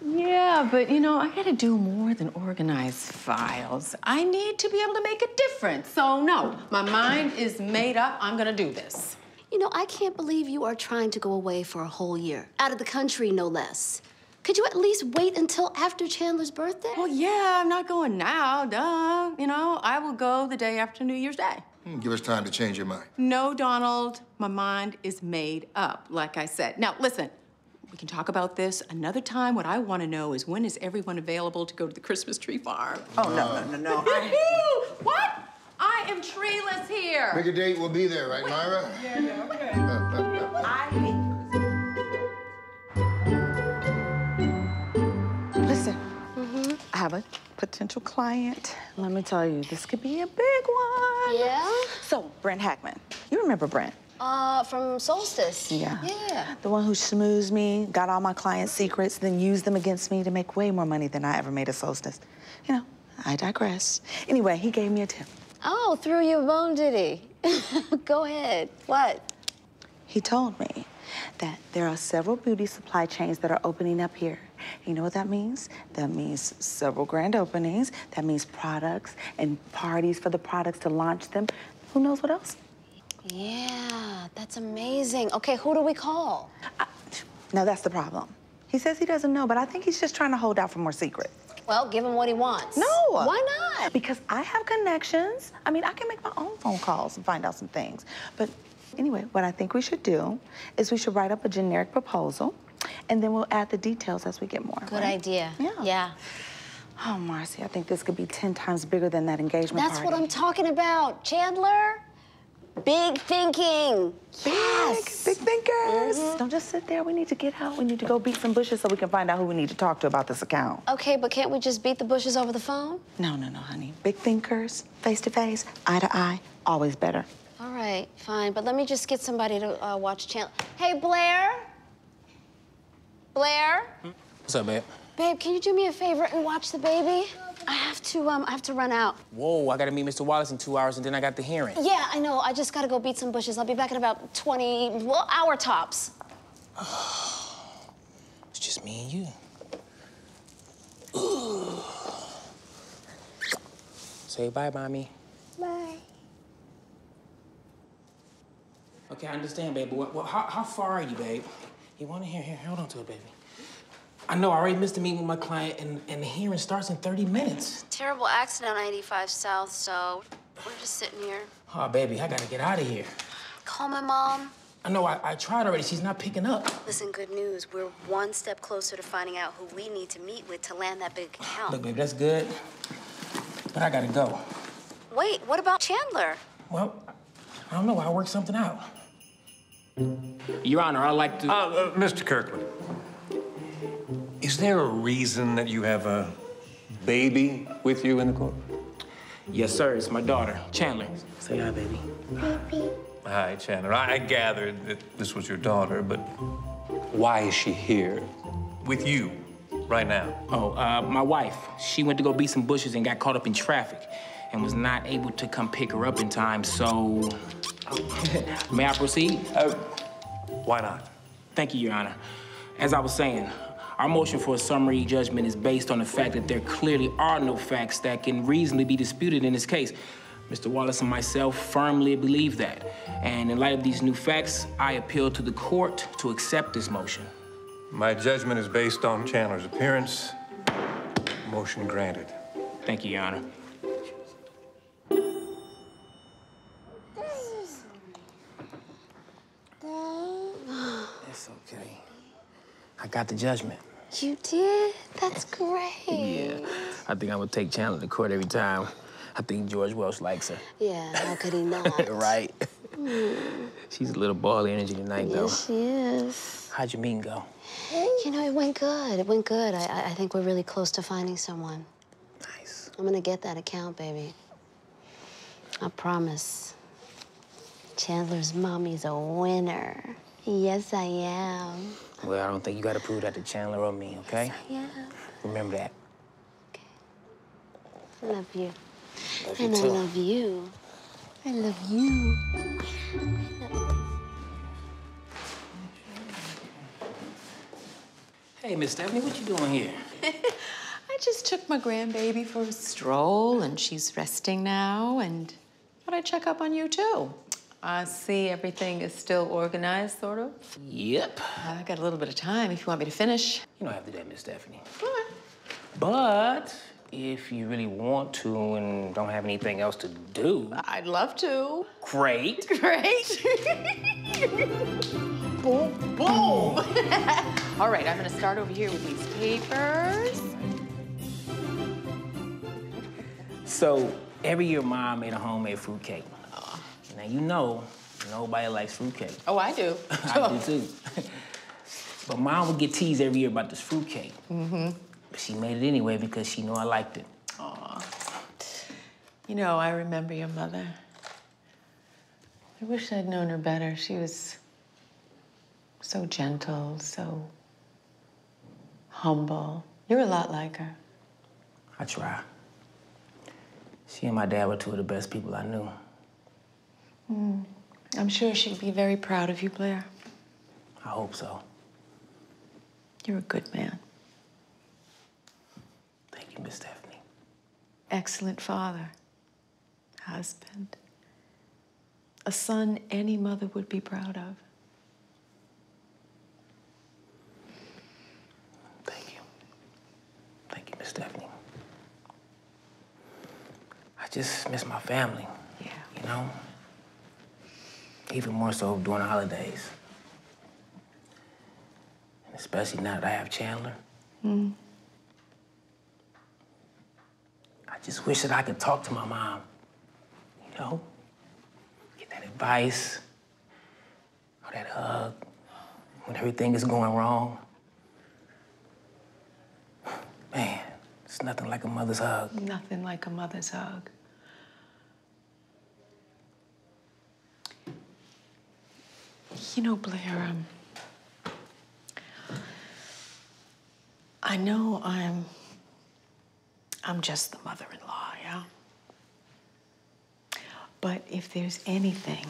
Yeah, but, you know, I got to do more than organize files. I need to be able to make a difference. So, no, my mind is made up. I'm going to do this. You know, I can't believe you are trying to go away for a whole year. Out of the country, no less. Could you at least wait until after Chandler's birthday? Well, yeah, I'm not going now, duh. You know, I will go the day after New Year's Day. Give us time to change your mind. No, Donald, my mind is made up, like I said. Now, listen, we can talk about this another time. What I want to know is when is everyone available to go to the Christmas tree farm? Oh, no. What? I am treeless here. Make a date, we'll be there, right, Myra? Yeah, okay. Listen, I have a potential client. Let me tell you, this could be a big one. Yeah? So, Brent Hackman. You remember Brent? From Solstice. Yeah. Yeah. The one who schmoozed me, got all my client secrets, then used them against me to make way more money than I ever made at Solstice. You know, I digress. Anyway, he gave me a tip. Oh, threw you a bone, did he? Go ahead. What? He told me that there are several beauty supply chains that are opening up here. You know what that means? That means several grand openings. That means products and parties for the products to launch them. Who knows what else? Yeah, that's amazing. Okay, who do we call? Now, that's the problem. He says he doesn't know, but I think he's just trying to hold out for more secrets. Well, give him what he wants. No. Why not? Because I have connections. I mean, I can make my own phone calls and find out some things. But anyway, what I think we should do is we should write up a generic proposal. And then we'll add the details as we get more. Good idea. Yeah. Yeah. Oh, Marcy, I think this could be 10 times bigger than that engagement party. That's what I'm talking about. Chandler, big thinking. Yes. Big thinkers. Don't just sit there. We need to get out. We need to go beat some bushes so we can find out who we need to talk to about this account. Okay, but can't we just beat the bushes over the phone? No, honey. Big thinkers, face to face, eye to eye, always better. All right, fine. But let me just get somebody to watch Chandler. Hey, Blair. Blair? What's up, babe? Babe, can you do me a favor and watch the baby? I have to run out. Whoa, I gotta meet Mr. Wallace in 2 hours and then I got the hearing. Yeah, I know. I just gotta go beat some bushes. I'll be back in about 20, well, hour tops. It's just me and you. Ooh. Say bye, Mommy. Bye. Okay, I understand, babe, but how far are you, babe? You want to hear? Here, hold on to it, baby. I know, I already missed a meeting with my client, and the hearing starts in 30 minutes. Terrible accident on 85 South, so we're just sitting here. Oh, baby, I gotta get out of here. Call my mom. I know, I tried already. She's not picking up. Listen, good news. We're one step closer to finding out who we need to meet with to land that big account. Look, baby, that's good, but I gotta go. Wait, what about Chandler? Well, I don't know. I'll work something out. Your Honor, I'd like to... Mr. Kirkland, is there a reason that you have a baby with you in the court? Yes, sir. It's my daughter, Chandler. Say hi, baby. Baby. Hi, Chandler. I gathered that this was your daughter, but why is she here with you right now? Oh, my wife. She went to go beat some bushes and got caught up in traffic. and was not able to come pick her up in time, so... May I proceed? Why not? Thank you, Your Honor. As I was saying, our motion for a summary judgment is based on the fact that there clearly are no facts that can reasonably be disputed in this case. Mr. Wallace and myself firmly believe that. And in light of these new facts, I appeal to the court to accept this motion. My judgment is based on Chandler's appearance. Motion granted. Thank you, Your Honor. It's okay. I got the judgment. You did? That's great. Yeah. I think I'm gonna take Chandler to court every time. I think George Welsh likes her. Yeah, how could he not? Right. Mm. She's a little ball of energy tonight, though. Yes, she is. How'd your meeting go? You know, it went good. It went good. I think we're really close to finding someone. Nice. I'm gonna get that account, baby. I promise. Chandler's mommy's a winner. Yes, I am. Well, I don't think you gotta prove that to Chandler or me, okay? Yes, I am. Remember that. Okay. I love you. Love you and too. I love you. I love you. Hey, Miss Stephanie, what you doing here? I just took my grandbaby for a stroll, and she's resting now, and thought I'd check up on you, too. I see everything is still organized, sort of. Yep. I got a little bit of time if you want me to finish. You don't have to do that, Miss Stephanie. All right. But if you really want to and don't have anything else to do... I'd love to. Great. Great. Boom, boom. All right, I'm gonna start over here with these papers. So every year, Mom made a homemade fruitcake. Oh. Now, you know, nobody likes fruitcake. Oh, I do. I do, too. But Mom would get teased every year about this fruitcake. Mm-hmm. But she made it anyway because she knew I liked it. Aw. You know, I remember your mother. I wish I'd known her better. She was so gentle, so humble. You're a lot like her. I try. She and my dad were two of the best people I knew. Mm. I'm sure she'd be very proud of you, Blair. I hope so. You're a good man. Miss Stephanie. Excellent father, husband, a son any mother would be proud of. Thank you. Thank you, Miss Stephanie. I just miss my family. Yeah. You know? Even more so during the holidays. And especially now that I have Chandler. Mm. I just wish that I could talk to my mom, you know? Get that advice, or that hug, when everything is going wrong. Man, it's nothing like a mother's hug. Nothing like a mother's hug. You know, Blair, I know I'm just the mother-in-law, yeah? But if there's anything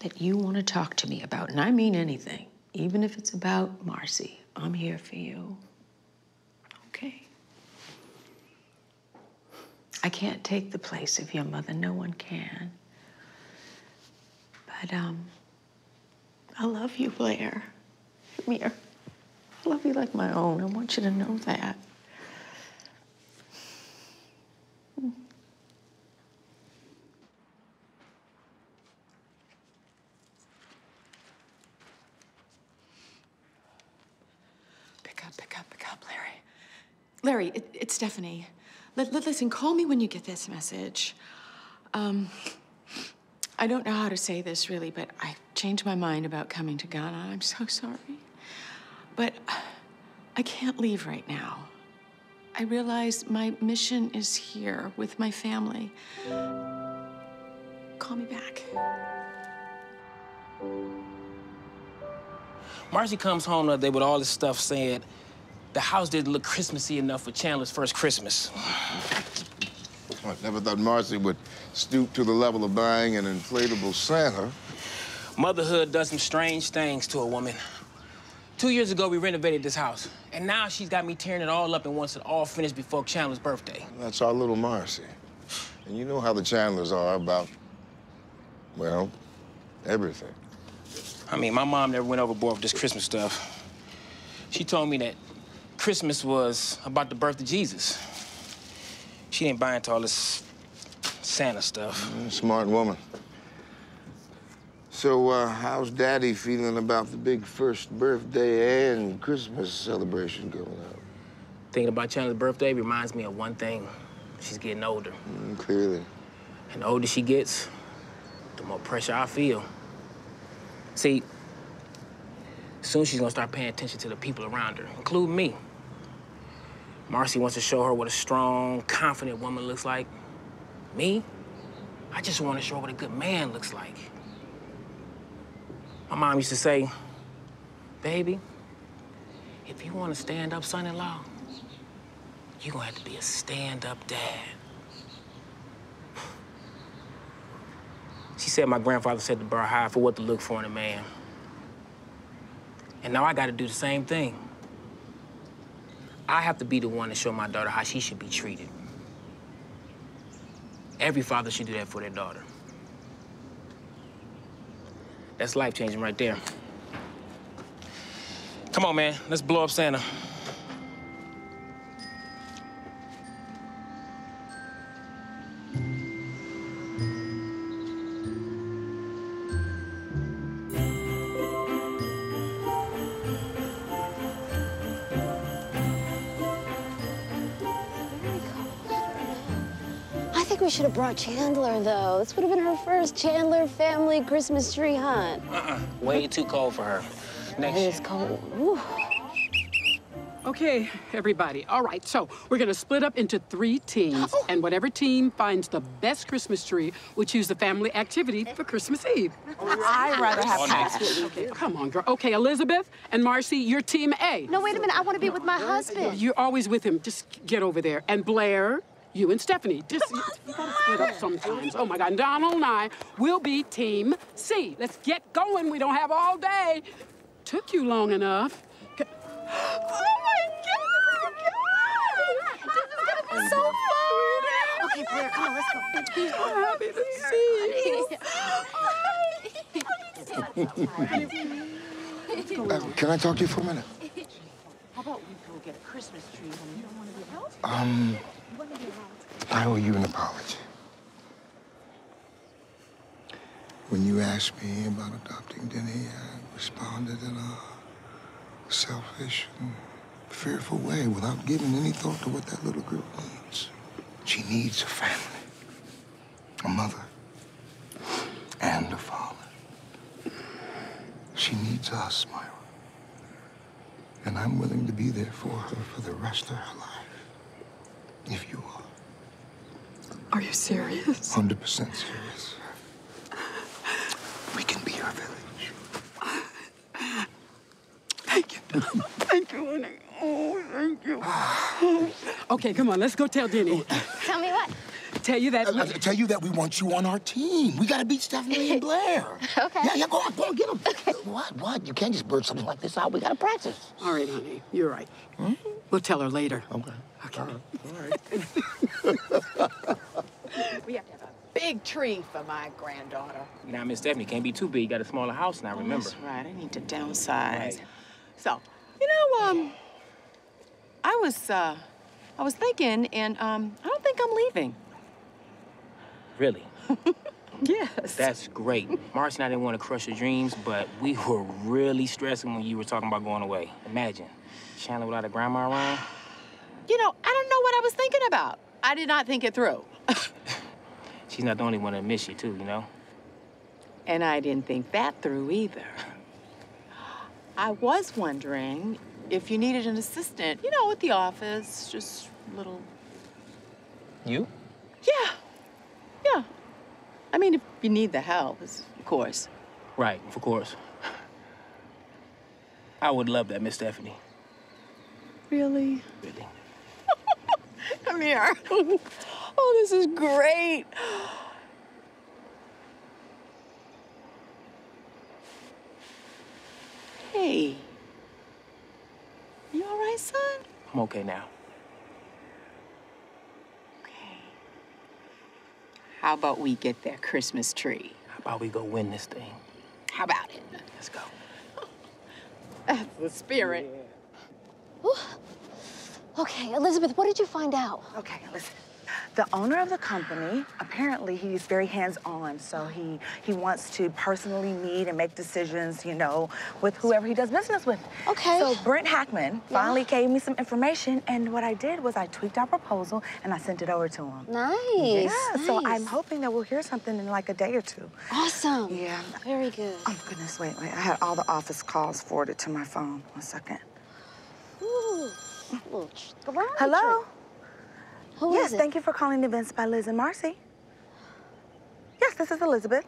that you want to talk to me about, and I mean anything, even if it's about Marcy, I'm here for you, okay? I can't take the place of your mother, no one can. But, I love you, Blair. Come here. I love you like my own. I want you to know that. Larry, it's Stephanie. Listen, call me when you get this message. I don't know how to say this, really, but I changed my mind about coming to Ghana. I'm so sorry. But I can't leave right now. I realize my mission is here with my family. Call me back. Marcy comes home the other day with all this stuff saying, the house didn't look Christmassy enough for Chandler's first Christmas. I never thought Marcy would stoop to the level of buying an inflatable Santa. Motherhood does some strange things to a woman. 2 years ago, we renovated this house, and now she's got me tearing it all up and wants it all finished before Chandler's birthday. That's our little Marcy. And you know how the Chandlers are about, well, everything. I mean, my mom never went overboard with this Christmas stuff. She told me that Christmas was about the birth of Jesus. She didn't buy into all this Santa stuff. Smart woman. So, how's Daddy feeling about the big first birthday and Christmas celebration going up? Thinking about Chandler's birthday reminds me of one thing. She's getting older. Clearly. And the older she gets, the more pressure I feel. See, soon she's gonna start paying attention to the people around her, including me. Marcy wants to show her what a strong, confident woman looks like. Me? I just want to show her what a good man looks like. My mom used to say, baby, if you want to stand up son-in-law, you're gonna have to be a stand-up dad. She said my grandfather set the bar high for what to look for in a man. And now I gotta do the same thing. I have to be the one to show my daughter how she should be treated. Every father should do that for their daughter. That's life-changing right there. Come on, man, let's blow up Santa. We should have brought Chandler, though. This would have been her first Chandler family Christmas tree hunt. Way too cold for her. Next year. It's cold. Ooh. Okay, everybody. All right, so we're gonna split up into 3 teams, and whatever team finds the best Christmas tree will choose the family activity for Christmas Eve. I'd rather have pass. Okay, come on, girl. Okay, Elizabeth and Marcy, you're team A. No, wait a minute. I want to be with my husband. You're always with him. Just get over there. And Blair. You and Stephanie, just you gotta split up sometimes. Oh my God, Donald and I will be team C. Let's get going, we don't have all day. Took you long enough. Oh my God! This is gonna be so fun! Okay, Blaire, come on, let's go. I'm so happy to see you. Can I talk to you for a minute? How about we go get a Christmas tree when you don't want to be held? I owe you an apology. When you asked me about adopting Denny, I responded in a selfish and fearful way without giving any thought to what that little girl needs. She needs a family, a mother, and a father. She needs us, Myra. And I'm willing to be there for her for the rest of her life, if you are. Are you serious? 100% serious. We can be your village. Thank you. Thank you, honey. Oh, thank you. Okay, come on, let's go tell Denny. Tell me what? Tell you that we want you on our team. We gotta beat Stephanie and Blair. Okay. Yeah, go on, get them. Okay. What? You can't just blurt something like this out. We gotta practice. All right, honey, you're right. Mm-hmm. We'll tell her later. Okay. All right. We have to have a big tree for my granddaughter. Now, Miss Stephanie, can't be too big. You got a smaller house now, remember? That's right. I need to downsize. Right. So, you know, I was thinking, and I don't think I'm leaving. Really? Yes. That's great. Marcy and I didn't want to crush your dreams, but we were really stressing when you were talking about going away. Imagine, Chandler without a grandma around. You know, I don't know what I was thinking about. I did not think it through. She's not the only one that missed you, too, you know? And I didn't think that through either. I was wondering if you needed an assistant, you know, at the office, just a little... You? Yeah. Yeah. I mean, if you need the help, of course. Right, of course. I would love that, Miss Stephanie. Really? Really. Come here. Oh, Oh, this is great. Hey, you all right, son? I'm okay now. Okay. How about we get that Christmas tree? How about we go win this thing? How about it? Let's go. That's the spirit. Yeah. Okay, Elizabeth, what did you find out? Okay, listen. The owner of the company, apparently he's very hands-on, so he wants to personally meet and make decisions, you know, with whoever he does business with. Okay. So Brent Hackman finally gave me some information, and what I did was I tweaked our proposal and I sent it over to him. Nice. Yeah, nice. So I'm hoping that we'll hear something in like a day or two. Awesome. Yeah. Very good. Oh, goodness, wait. I had all the office calls forwarded to my phone. One second. Ooh. Hello? Who is it? Yes, thank you for calling Events by Liz and Marcy. Yes, this is Elizabeth.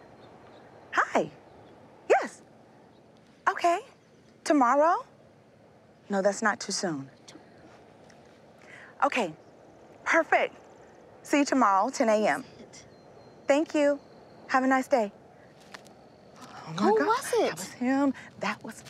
Hi. Yes. Okay. Tomorrow? No, that's not too soon. Okay. Perfect. See you tomorrow, 10 a.m. Thank you. Have a nice day. Oh my God. Who was it? That was him. That was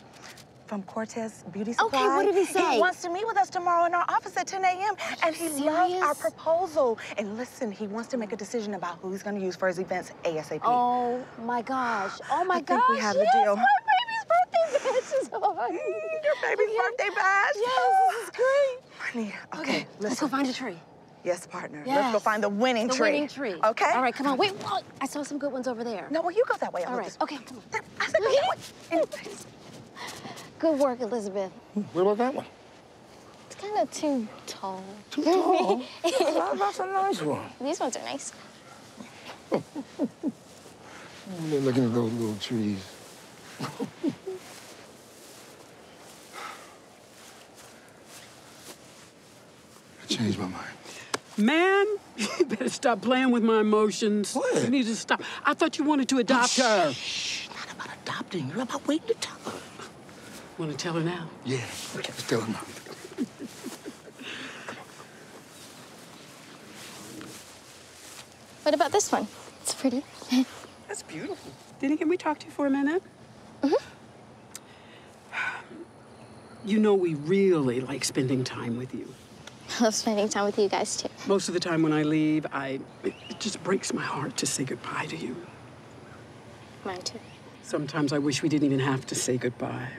from Cortez Beauty Supply. Okay, what did he say? He wants to meet with us tomorrow in our office at 10 a.m. And he loves our proposal. And listen, he wants to make a decision about who he's going to use for his events ASAP. Oh my gosh! Oh my gosh! I think we have a deal. My baby's birthday bash is on. Your baby's birthday bash. Yes, this is great. Honey, okay, let's go find a tree. Yes, partner. Yes. Let's go find the winning tree. The winning tree. Okay. All right, come on. Wait, look. I saw some good ones over there. No, well, you go that way. All right. Okay, come on. I said go that way. Good work, Elizabeth. What about that one? It's kind of too tall. Too tall? That's a nice one. These ones are nice. They're looking at those little trees. I changed my mind. Man, you better stop playing with my emotions. What? You need to stop. I thought you wanted to adopt her. Shh, not about adopting her, about waiting to tell her. Want to tell her now? Yeah, okay, let's tell her now. What about this one? It's pretty. That's beautiful. Denny, can we talk to you for a minute? Mm-hmm. You know we really like spending time with you. I love spending time with you guys, too. Most of the time when I leave, it just breaks my heart to say goodbye to you. Mine, too. Sometimes I wish we didn't even have to say goodbye.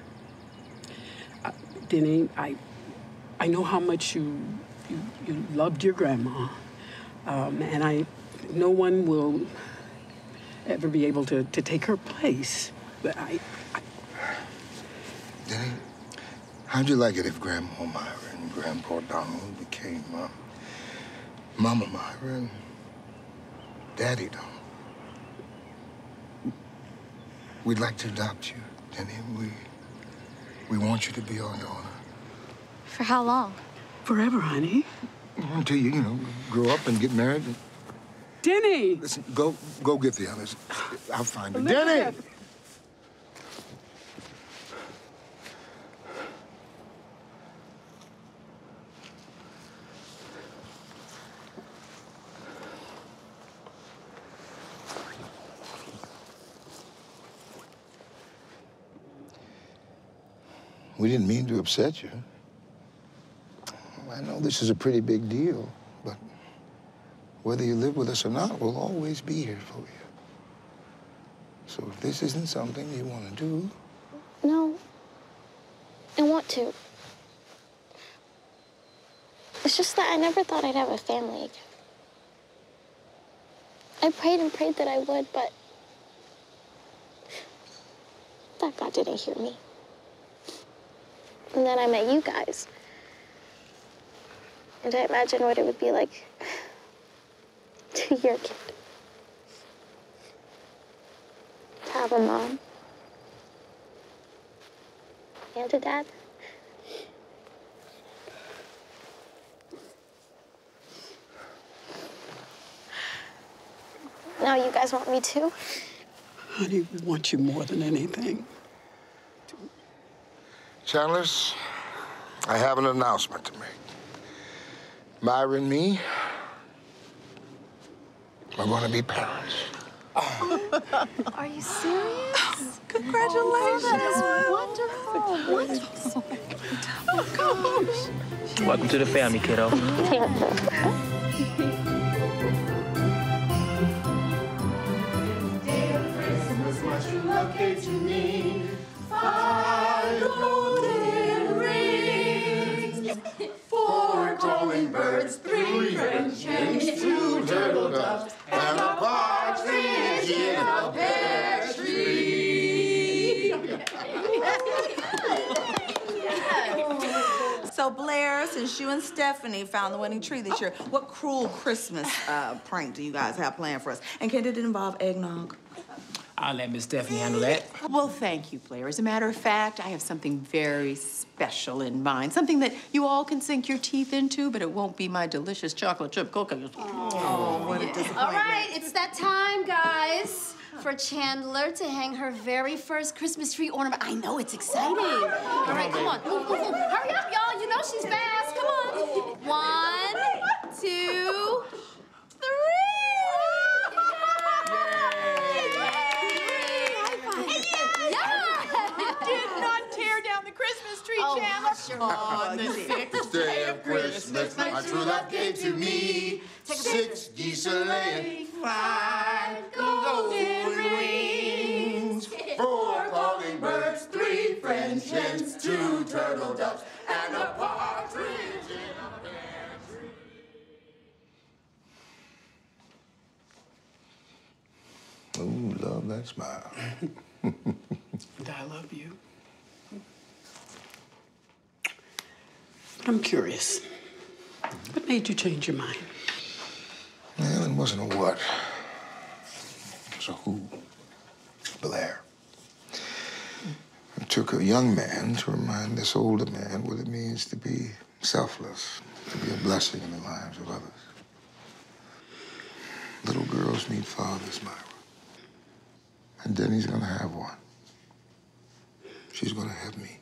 Denny, I know how much you loved your grandma, and no one will ever be able to take her place. But Denny, how'd you like it if Grandma Myra and Grandpa Donald became Mama Myra and Daddy Donald? We'd like to adopt you, Denny. We want you to be our daughter. For how long? Forever, honey. Until you, grow up and get married. Denny! Listen, go get the others. I'll find her. Denny! We didn't mean to upset you. I know this is a pretty big deal, but whether you live with us or not, we'll always be here for you. So if this isn't something you want to do... No, I want to. It's just that I never thought I'd have a family again. I prayed and prayed that I would, but that God didn't hear me. And then I met you guys. And I imagined what it would be like to your kid. To have a mom. And a dad. Now you guys want me too? Honey, we want you more than anything. Chandlers, I have an announcement to make. Myra and me, We're going to be parents. Are you serious? Congratulations. Oh, that is wonderful. Wonderful. Oh, gosh. Welcome to the family, kiddo. Day of Christmas, must you locate to me? Five golden rings, four calling birds, three French hens, two turtle doves, and a partridge in a pear tree. So Blair, since you and Stephanie found the winning tree this year, what cruel Christmas prank do you guys have planned for us? And can it involve eggnog? I'll let Miss Stephanie handle that. Well, thank you, Blair. As a matter of fact, I have something very special in mind. Something that you all can sink your teeth into, but it won't be my delicious chocolate chip cookies. Oh, what a disappointment. All right, it's that time, guys, for Chandler to hang her very first Christmas tree ornament. I know, it's exciting. All right, come on. Ooh, ooh, ooh. Hurry up, y'all. You know she's fast. Come on. 1, 2, 3. On the 6th day of Christmas, my true love gave to me 6 geese a-laying, 5 golden rings, 4 calling birds, 3 French hens, 2 turtle doves, and a partridge in a pear tree. Ooh, love that smile. And I love you. I'm curious. What made you change your mind? Well, it wasn't a what. It was a who. Blair. It took a young man to remind this older man what it means to be selfless, to be a blessing in the lives of others. Little girls need fathers, Myra. And Denny's gonna have one. She's gonna have me.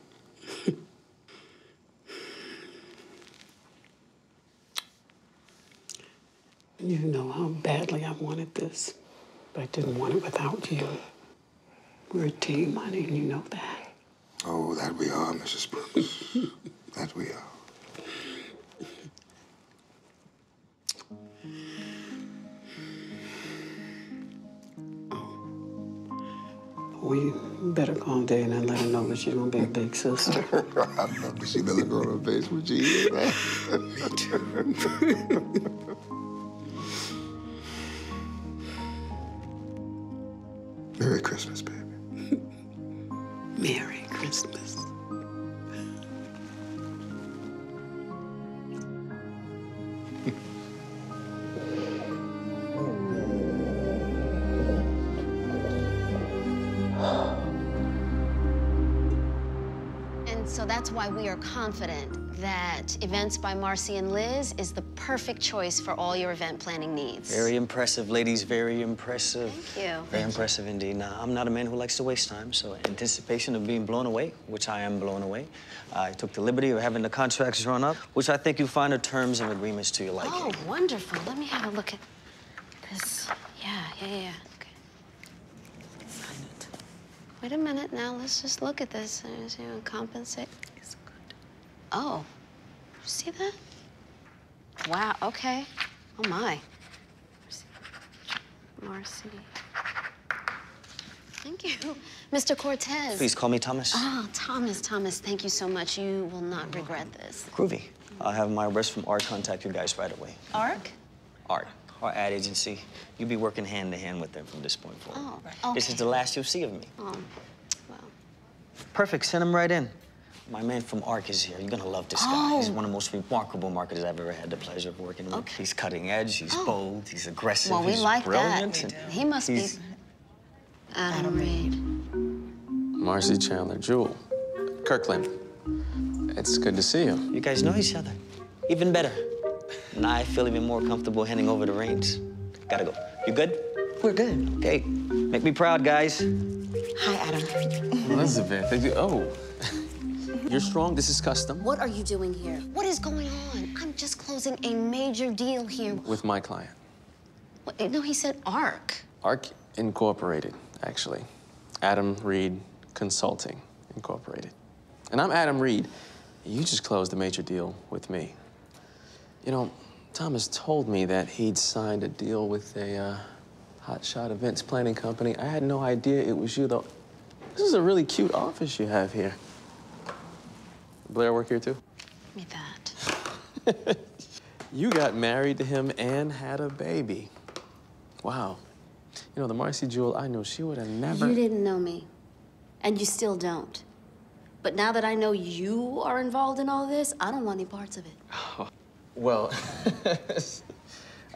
You know how badly I wanted this, but I didn't want it without you. We're a team, honey, and you know that. Oh, that we are, Mrs. Brooks. That we are. We better call Dana and let her know that she's gonna be a big sister. I'd love to see Billy go on her face with you. Me too. Merry Christmas, baby. Merry Christmas. And so that's why we are confident that Events by Marcy and Liz is the perfect choice for all your event planning needs. Very impressive, ladies, very impressive. Thank you. Very impressive indeed. Now, I'm not a man who likes to waste time, so anticipation of being blown away, which I am blown away, I took the liberty of having the contracts drawn up, which I think you'll find the terms and agreements to your liking. Oh, wonderful. Let me have a look at this. Yeah. Okay. Sign it. Wait a minute now. Let's just look at this and see what compensate. Oh, see that? Wow, okay. Oh my. Marcy. Thank you. Mr. Cortez. Please call me Thomas. Oh, Thomas, thank you so much. You will not regret this. Groovy. I'll have my reps from ARC contact you guys right away. ARC? ARC. Our ad agency. You'll be working hand to hand with them from this point forward. Oh, right. Okay. This is the last you'll see of me. Oh, wow. Perfect, send them right in. My man from ARC is here. You're gonna love this guy. He's one of the most remarkable marketers I've ever had the pleasure of working with. He's cutting edge, he's bold, he's aggressive, well, he's like brilliant. He must be Adam Reed. Marcy Chandler, Jewel, Kirkland. It's good to see you. You guys know each other. Even better. And I feel even more comfortable handing over the reins. Gotta go. You good? We're good. Okay. Make me proud, guys. Hi, Adam. Elizabeth. Oh. You're strong, this is custom. What are you doing here? What is going on? I'm just closing a major deal here. With my client. What? No, he said ARC. ARC Incorporated, actually. Adam Reed Consulting Incorporated. And I'm Adam Reed. You just closed a major deal with me. You know, Thomas told me that he'd signed a deal with a hotshot events planning company. I had no idea it was you, though. This is a really cute office you have here. Blair work here, too? Me that. You got married to him and had a baby. Wow. You know, the Marcy Jewel I knew, she would have never... You didn't know me. And you still don't. But now that I know you are involved in all this, I don't want any parts of it. Oh. Well,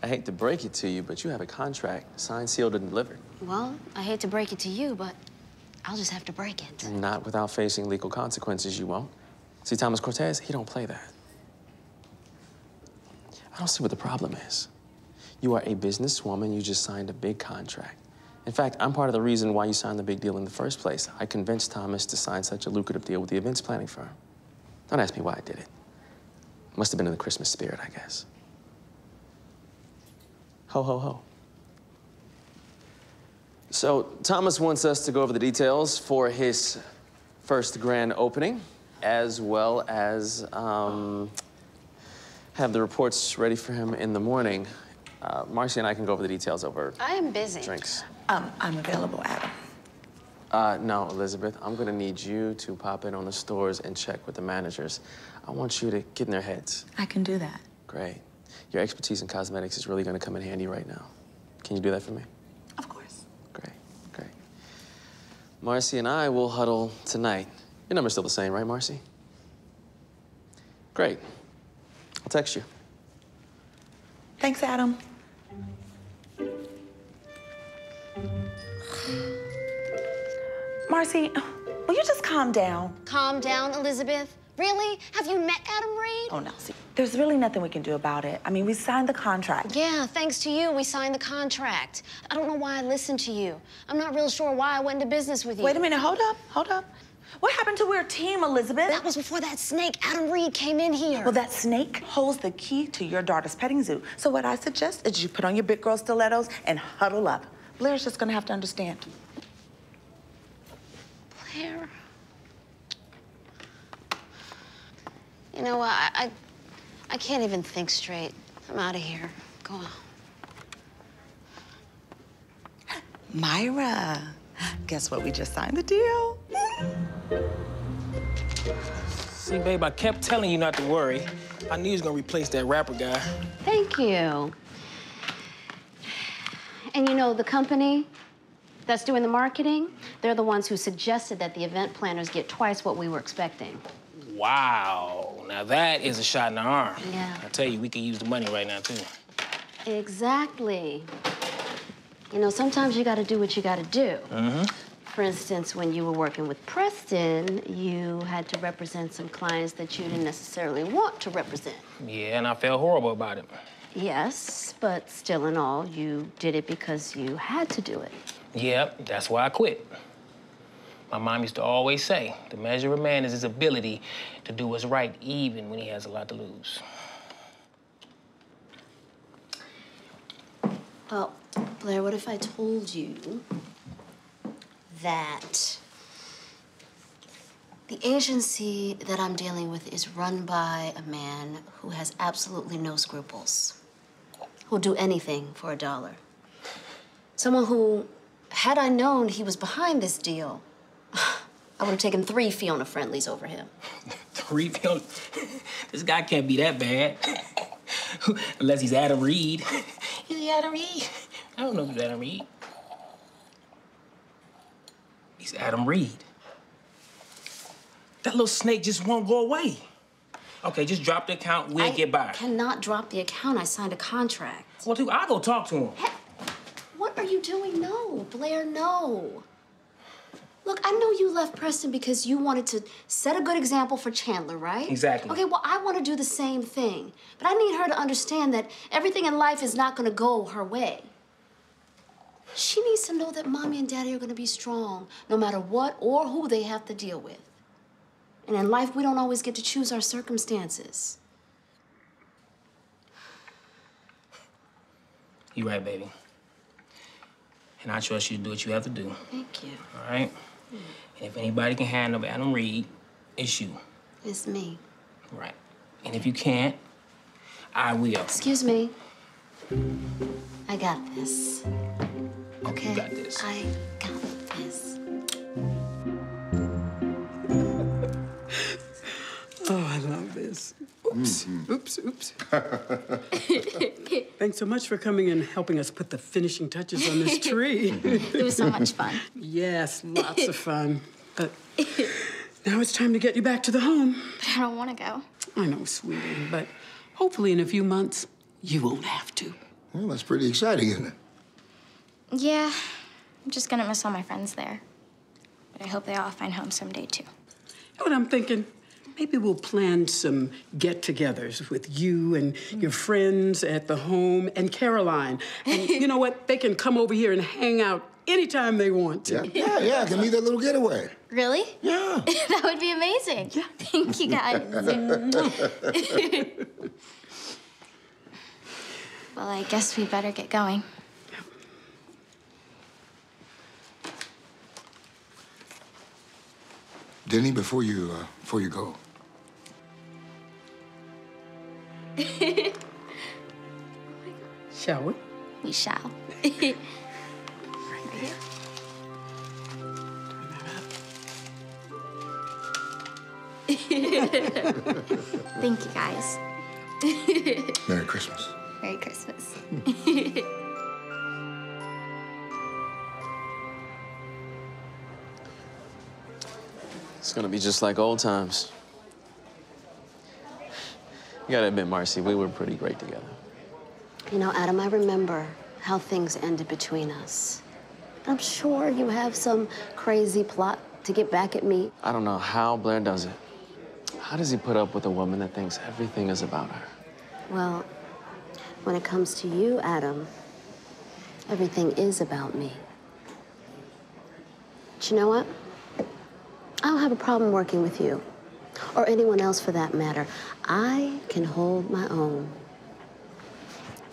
I hate to break it to you, but you have a contract, signed, sealed, and delivered. Well, I hate to break it to you, but I'll just have to break it. Not without facing legal consequences, you won't. See, Thomas Cortez, he don't play that. I don't see what the problem is. You are a businesswoman, you just signed a big contract. In fact, I'm part of the reason why you signed the big deal in the first place. I convinced Thomas to sign such a lucrative deal with the events planning firm. Don't ask me why I did it. Must have been in the Christmas spirit, I guess. Ho, ho, ho. So, Thomas wants us to go over the details for his first grand opening, as well as have the reports ready for him in the morning. Marcy and I can go over the details over drinks. I am busy. I'm available, Adam. No, Elizabeth, I'm gonna need you to pop in on the stores and check with the managers. I want you to get in their heads. I can do that. Great. Your expertise in cosmetics is really gonna come in handy right now. Can you do that for me? Of course. Great, great. Marcy and I will huddle tonight. Your number's still the same, right, Marcy? Great. I'll text you. Thanks, Adam. Marcy, will you just calm down? Calm down, Elizabeth? Really? Have you met Adam Reed? Oh, no. See, there's really nothing we can do about it. I mean, we signed the contract. Yeah, thanks to you, we signed the contract. I don't know why I listened to you. I'm not real sure why I went into business with you. Wait a minute. Hold up. Hold up. What happened to our team, Elizabeth? That was before that snake, Adam Reed, came in here. Well, that snake holds the key to your daughter's petting zoo. So what I suggest is you put on your big girl stilettos and huddle up. Blair's just gonna have to understand. Hair. You know, I can't even think straight. I'm out of here. Go on. Myra, guess what? We just signed the deal. See, babe, I kept telling you not to worry. I knew you was gonna replace that rapper guy. Thank you. And you know, the company that's doing the marketing, they're the ones who suggested that the event planners get twice what we were expecting. Wow, now that is a shot in the arm. Yeah. I tell you, we could use the money right now, too. Exactly. You know, sometimes you gotta do what you gotta do. Mm-hmm. For instance, when you were working with Preston, you had to represent some clients that you didn't necessarily want to represent. Yeah, and I felt horrible about it. Yes, but still in all, you did it because you had to do it. Yep, that's why I quit. My mom used to always say, the measure of man is his ability to do what's right, even when he has a lot to lose. Oh, Blair, what if I told you that the agency that I'm dealing with is run by a man who has absolutely no scruples, who'll do anything for a dollar. Someone who, had I known he was behind this deal, I would have taken 3 Fiona Friendlies over him. 3 Fiona? This guy can't be that bad. Unless he's Adam Reed. Is he Adam Reed? I don't know if he's Adam Reed. He's Adam Reed. That little snake just won't go away. Okay, just drop the account, we'll get by. I cannot drop the account, I signed a contract. Well, dude, I'll go talk to him. What are you doing? No, Blair, no. Look, I know you left Preston because you wanted to set a good example for Chandler, right? Exactly. Okay, well, I want to do the same thing. But I need her to understand that everything in life is not going to go her way. She needs to know that Mommy and Daddy are going to be strong, no matter what or who they have to deal with. And in life, we don't always get to choose our circumstances. You're right, baby. And I trust you to do what you have to do. Thank you. All right? Mm. And if anybody can handle Adam Reed, it's you. It's me. Right. And if you can't, I will. Excuse me. I got this. Okay? You got this. I got this. Oh, I love this. Oops, oops. Thanks so much for coming and helping us put the finishing touches on this tree. It was so much fun. Yes, lots of fun. But now it's time to get you back to the home. But I don't want to go. I know, sweetie, but hopefully in a few months, you won't have to. Well, that's pretty exciting, isn't it? Yeah, I'm just gonna miss all my friends there. But I hope they all find home someday, too. You know what I'm thinking? Maybe we'll plan some get-togethers with you and your friends at the home and Caroline. And you know what? They can come over here and hang out anytime they want to. Yeah, it can be that little getaway. Really? Yeah. That would be amazing. Yeah. Thank you, guys. Well, I guess we better get going. Denny, before you go. Oh my God. Shall we? We shall. Right there. Thank you, guys. Merry Christmas. Merry Christmas. It's gonna be just like old times. You gotta admit, Marcy, we were pretty great together. You know, Adam, I remember how things ended between us. I'm sure you have some crazy plot to get back at me. I don't know how Blair does it. How does he put up with a woman that thinks everything is about her? Well, when it comes to you, Adam, everything is about me. But you know what? I don't have a problem working with you, or anyone else for that matter. I can hold my own.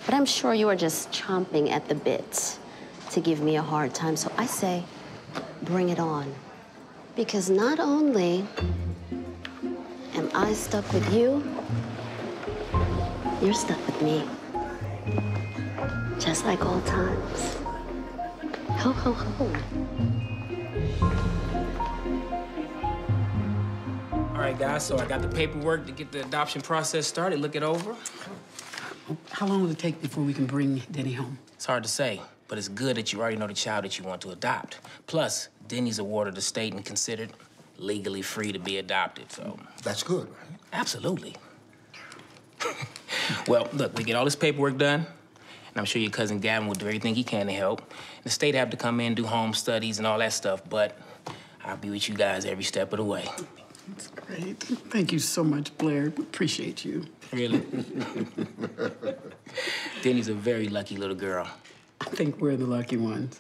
But I'm sure you are just chomping at the bit to give me a hard time, so I say, bring it on. Because not only am I stuck with you, you're stuck with me. Just like old times. Ho, ho, ho. All right, guys, so I got the paperwork to get the adoption process started. Look it over. How long will it take before we can bring Denny home? It's hard to say, but it's good that you already know the child that you want to adopt. Plus, Denny's a ward of the state and considered legally free to be adopted, so. That's good, right? Absolutely. Well, look, we get all this paperwork done, and I'm sure your cousin Gavin will do everything he can to help. The state have to come in, do home studies and all that stuff, but I'll be with you guys every step of the way. That's great. Thank you so much, Blair. We appreciate you. Really? Denny's a very lucky little girl. I think we're the lucky ones.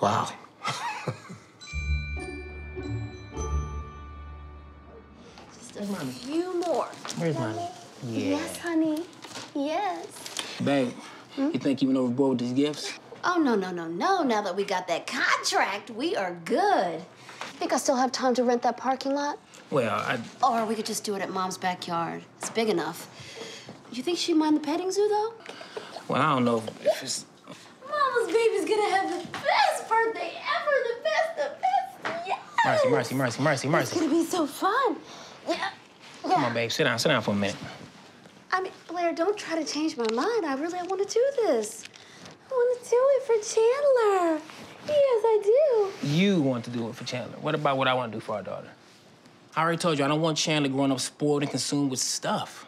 Wow. Just a few more. Where's Mommy? Yeah. Yes, honey. Yes. Babe, you think you went overboard with these gifts? Oh, no. Now that we got that contract, we are good. Think I still have time to rent that parking lot? Well, I... Or we could just do it at Mom's backyard. It's big enough. You think she'd mind the petting zoo, though? Well, I don't know if it's... Mama's baby's gonna have the best birthday ever, the best, yes! Marcy. It's gonna be so fun. Yeah. Come on, babe, sit down for a minute. I mean, Blair, don't try to change my mind. I want to do this. I want to do it for Chandler. Yes, I do. You want to do it for Chandler. What about what I want to do for our daughter? I already told you, I don't want Chandler growing up spoiled and consumed with stuff.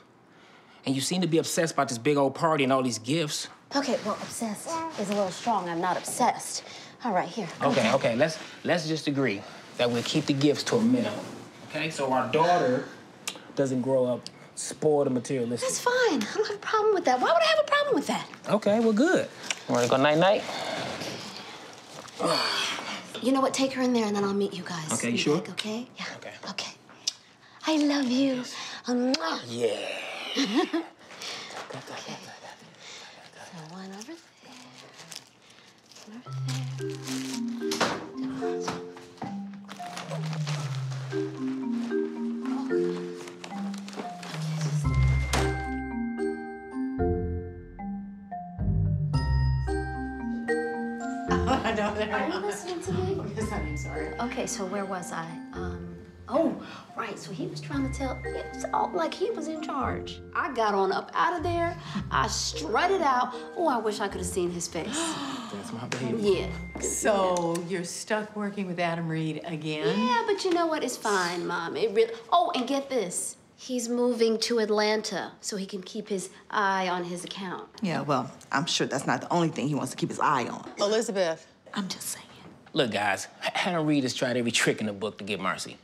And you seem to be obsessed about this big old party and all these gifts. Okay, well, obsessed is a little strong. I'm not obsessed. All right, here. Okay. Let's just agree that we'll keep the gifts to a minimum. Okay, so our daughter doesn't grow up spoiled and materialistic. That's fine. I don't have a problem with that. Why would I have a problem with that? Okay, well, good. Wanna go night-night? You know what? Take her in there, and then I'll meet you guys. Okay, you sure? Okay? Yeah. Okay. I love you. Yes. Yeah. Okay. So one over there. One over there. No, are you listening to me? Oh, yes, I'm sorry. Okay, so where was I? Oh, right, so he was trying to tell, it's all like he was in charge. I got on up out of there, I strutted out. Oh, I wish I could have seen his face. That's my baby. Yeah. So yeah. You're stuck working with Adam Reed again? Yeah, but you know what, it's fine, Mom. It really, oh, and get this. He's moving to Atlanta so he can keep his eye on his account. Yeah, well, I'm sure that's not the only thing he wants to keep his eye on. Elizabeth. I'm just saying. Look, guys, Adam Reed has tried every trick in the book to get Marcy.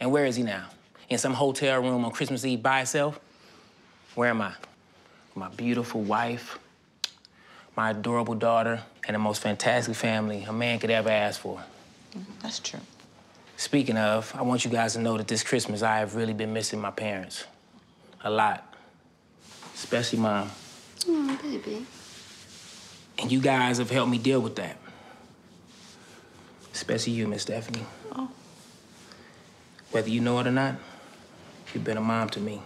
And where is he now? In some hotel room on Christmas Eve by himself? Where am I? My beautiful wife, my adorable daughter, and the most fantastic family a man could ever ask for. That's true. Speaking of, I want you guys to know that this Christmas I have really been missing my parents. A lot. Especially Mom. Oh, baby. And you guys have helped me deal with that. Especially you, Miss Stephanie. Oh. Whether you know it or not, you've been a mom to me,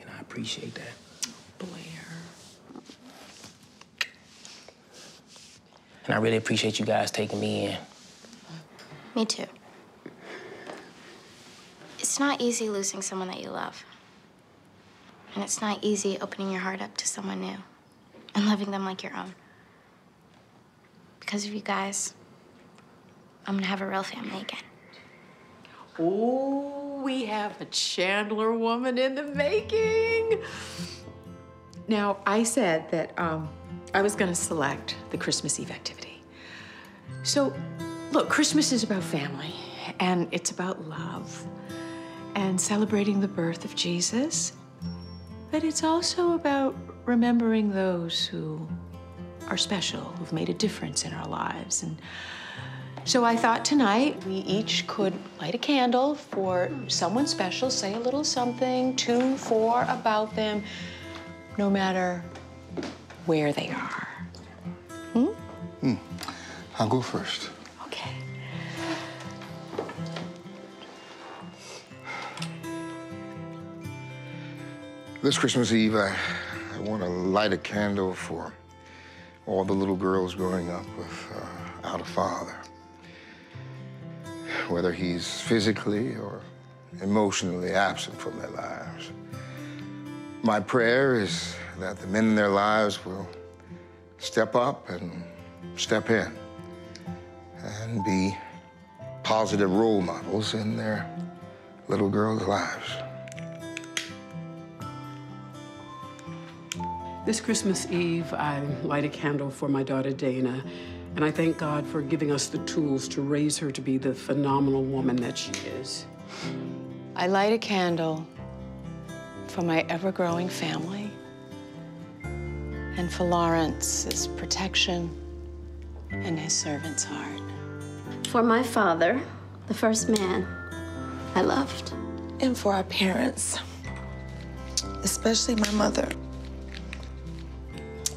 and I appreciate that. Oh, Blair. And I really appreciate you guys taking me in. Me too. It's not easy losing someone that you love. And it's not easy opening your heart up to someone new and loving them like your own. Because of you guys, I'm gonna have a real family again. Oh, we have a Chandler woman in the making. Now, I said that I was gonna select the Christmas Eve activity. So, look, Christmas is about family, and it's about love, and celebrating the birth of Jesus. But it's also about remembering those who are special, who've made a difference in our lives, and so I thought tonight we each could light a candle for someone special, say a little something to, for, about them, no matter where they are. Hmm? Hmm. I'll go first. Okay. This Christmas Eve, I want to light a candle for all the little girls growing up without a father. Whether he's physically or emotionally absent from their lives. My prayer is that the men in their lives will step up and step in and be positive role models in their little girls' lives. This Christmas Eve, I light a candle for my daughter, Dana, and I thank God for giving us the tools to raise her to be the phenomenal woman that she is. I light a candle for my ever-growing family and for Lawrence's protection and his servant's heart. For my father, the first man I loved. And for our parents, especially my mother,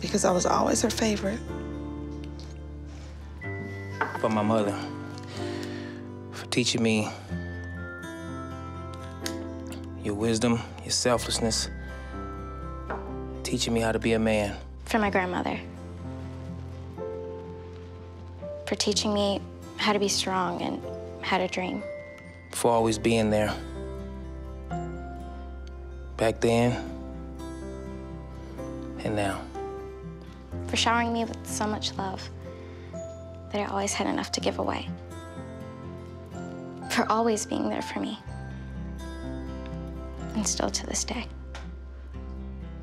because I was always her favorite. For my mother, for teaching me your wisdom, your selflessness, teaching me how to be a man. For my grandmother, for teaching me how to be strong and how to dream. For always being there. Back then and now. For showering me with so much love that I always had enough to give away. For always being there for me. And still to this day.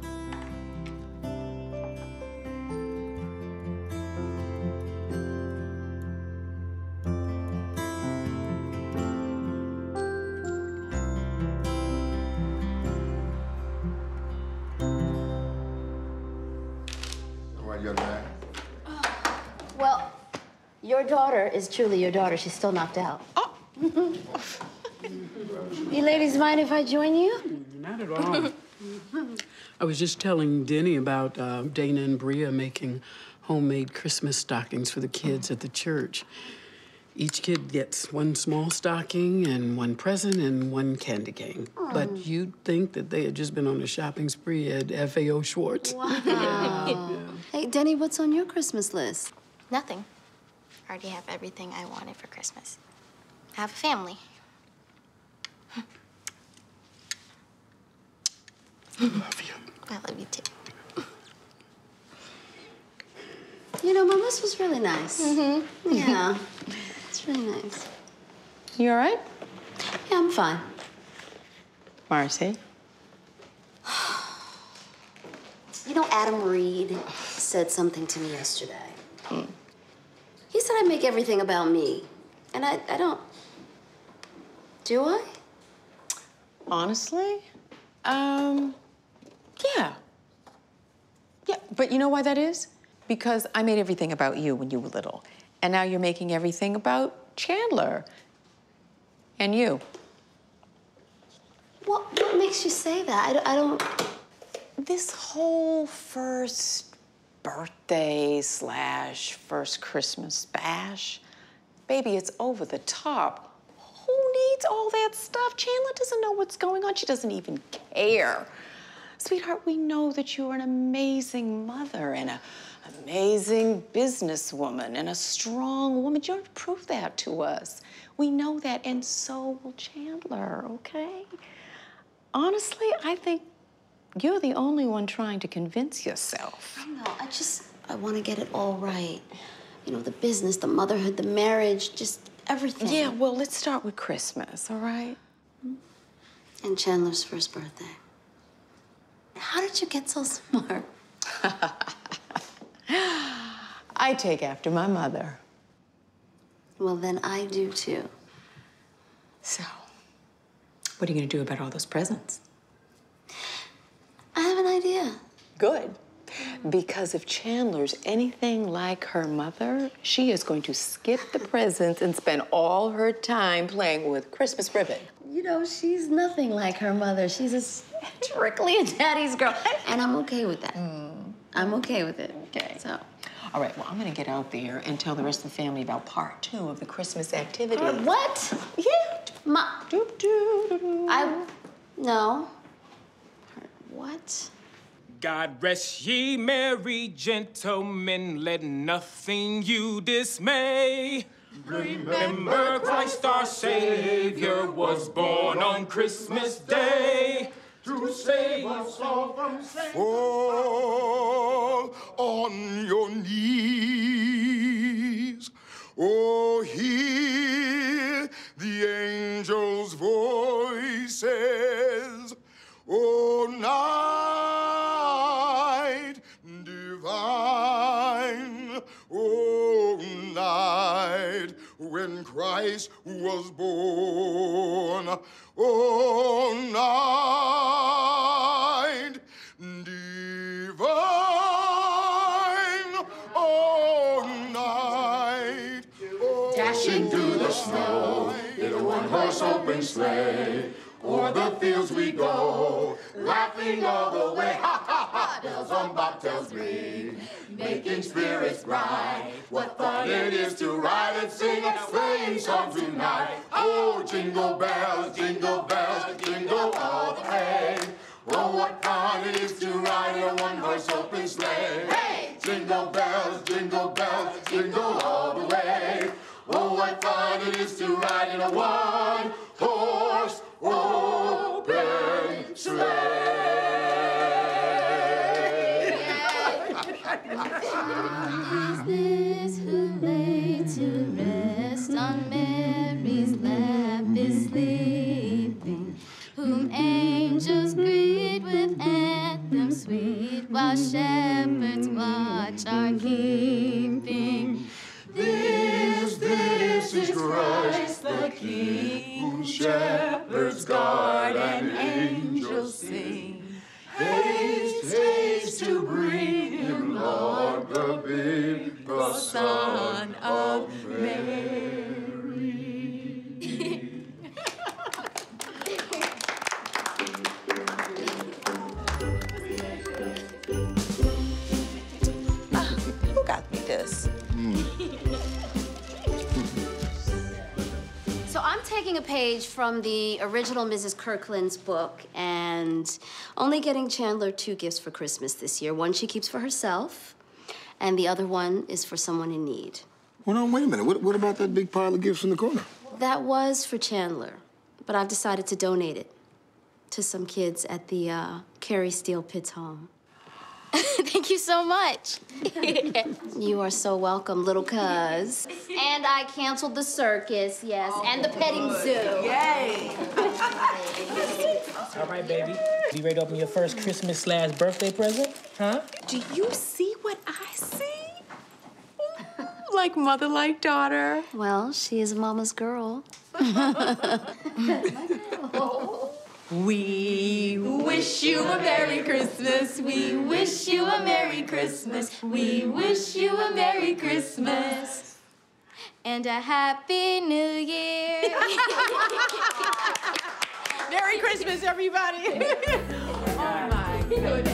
All right, young man. Well. Your daughter is truly your daughter. She's still knocked out. Oh. You ladies mind if I join you? Not at all. I was just telling Denny about Dana and Bria making homemade Christmas stockings for the kids at the church. Each kid gets one small stocking and one present and one candy cane. Oh. But you'd think that they had just been on a shopping spree at FAO Schwartz. Wow. Yeah. Hey, Denny, what's on your Christmas list? Nothing. I already have everything I wanted for Christmas. I have a family. I love you. I love you, too. You know, Mama's was really nice. Mm-hmm. Yeah. It's really nice. You all right? Yeah, I'm fine. Marcy? You know, Adam Reed said something to me yesterday. Mm. He said I make everything about me. And I don't. Do I? Honestly? Yeah. Yeah, but you know why that is? Because I made everything about you when you were little. And now you're making everything about Chandler and you. What makes you say that? I don't... This whole first birthday / first Christmas bash, baby, it's over the top. Who needs all that stuff? Chandler doesn't know what's going on. She doesn't even care. Sweetheart, we know that you're an amazing mother and a amazing businesswoman and a strong woman. You don't prove that to us. We know that, and so will Chandler, okay? Honestly, I think you're the only one trying to convince yourself. I know, I want to get it all right. You know, the business, the motherhood, the marriage, just everything. Yeah, well, let's start with Christmas, all right? And Chandler's first birthday. How did you get so smart? I take after my mother. Well, then I do, too. So, what are you going to do about all those presents? I have an idea. Good. Because if Chandler's anything like her mother, she is going to skip the presents and spend all her time playing with Christmas ribbon. You know, she's nothing like her mother. She's strictly a daddy's girl. And I'm okay with that. Mm. I'm okay with it. Okay. So. All right, well, I'm gonna get out there and tell the rest of the family about part 2 of the Christmas activity. What? Yeah. Ma. No. What? God rest ye merry gentlemen, let nothing you dismay. Remember Christ our Savior was born on Christmas Day to save us all from sin. Fall on your knees, oh, hear the angels' voices, oh, night divine, oh, night when Christ was born, oh, night. Open sleigh, o'er the fields we go, laughing all the way. Ha ha ha! Bells on bobtails ring, making spirits bright. What fun it is to ride and sing a sleighing song tonight! Oh, jingle bells, jingle bells, jingle all the way. Oh, what fun it is to ride in a one-horse open sleigh! Hey! Jingle bells, jingle bells, jingle all the way. Oh, what fun it is to ride in a one-horse open sleigh! Child is this who lay to rest on Mary's lap is sleeping, whom angels greet with anthems sweet, while shepherds watch are keeping. This is Christ the King, whom shepherds guard and angels sing. Haste, haste to bring him, Lord, the babe, the Son of Mary. taking a page from the original Mrs. Kirkland's book and only getting Chandler two gifts for Christmas this year. One she keeps for herself, and the other one is for someone in need. Well, no, wait a minute. What about that big pile of gifts in the corner? That was for Chandler, but I've decided to donate it to some kids at the Carrie Steele Pitts Home. Thank you so much. You are so welcome, little cuz. And I canceled the circus, yes, oh, and the petting zoo. Yay! All right, baby. You ready to open your first Christmas/birthday present? Huh? Do you see what I see? Like mother, like daughter. Well, she is mama's girl. We wish you a Merry Christmas. We wish you a Merry Christmas. We wish you a Merry Christmas. And a Happy New Year. Merry Christmas, everybody. Oh, my goodness.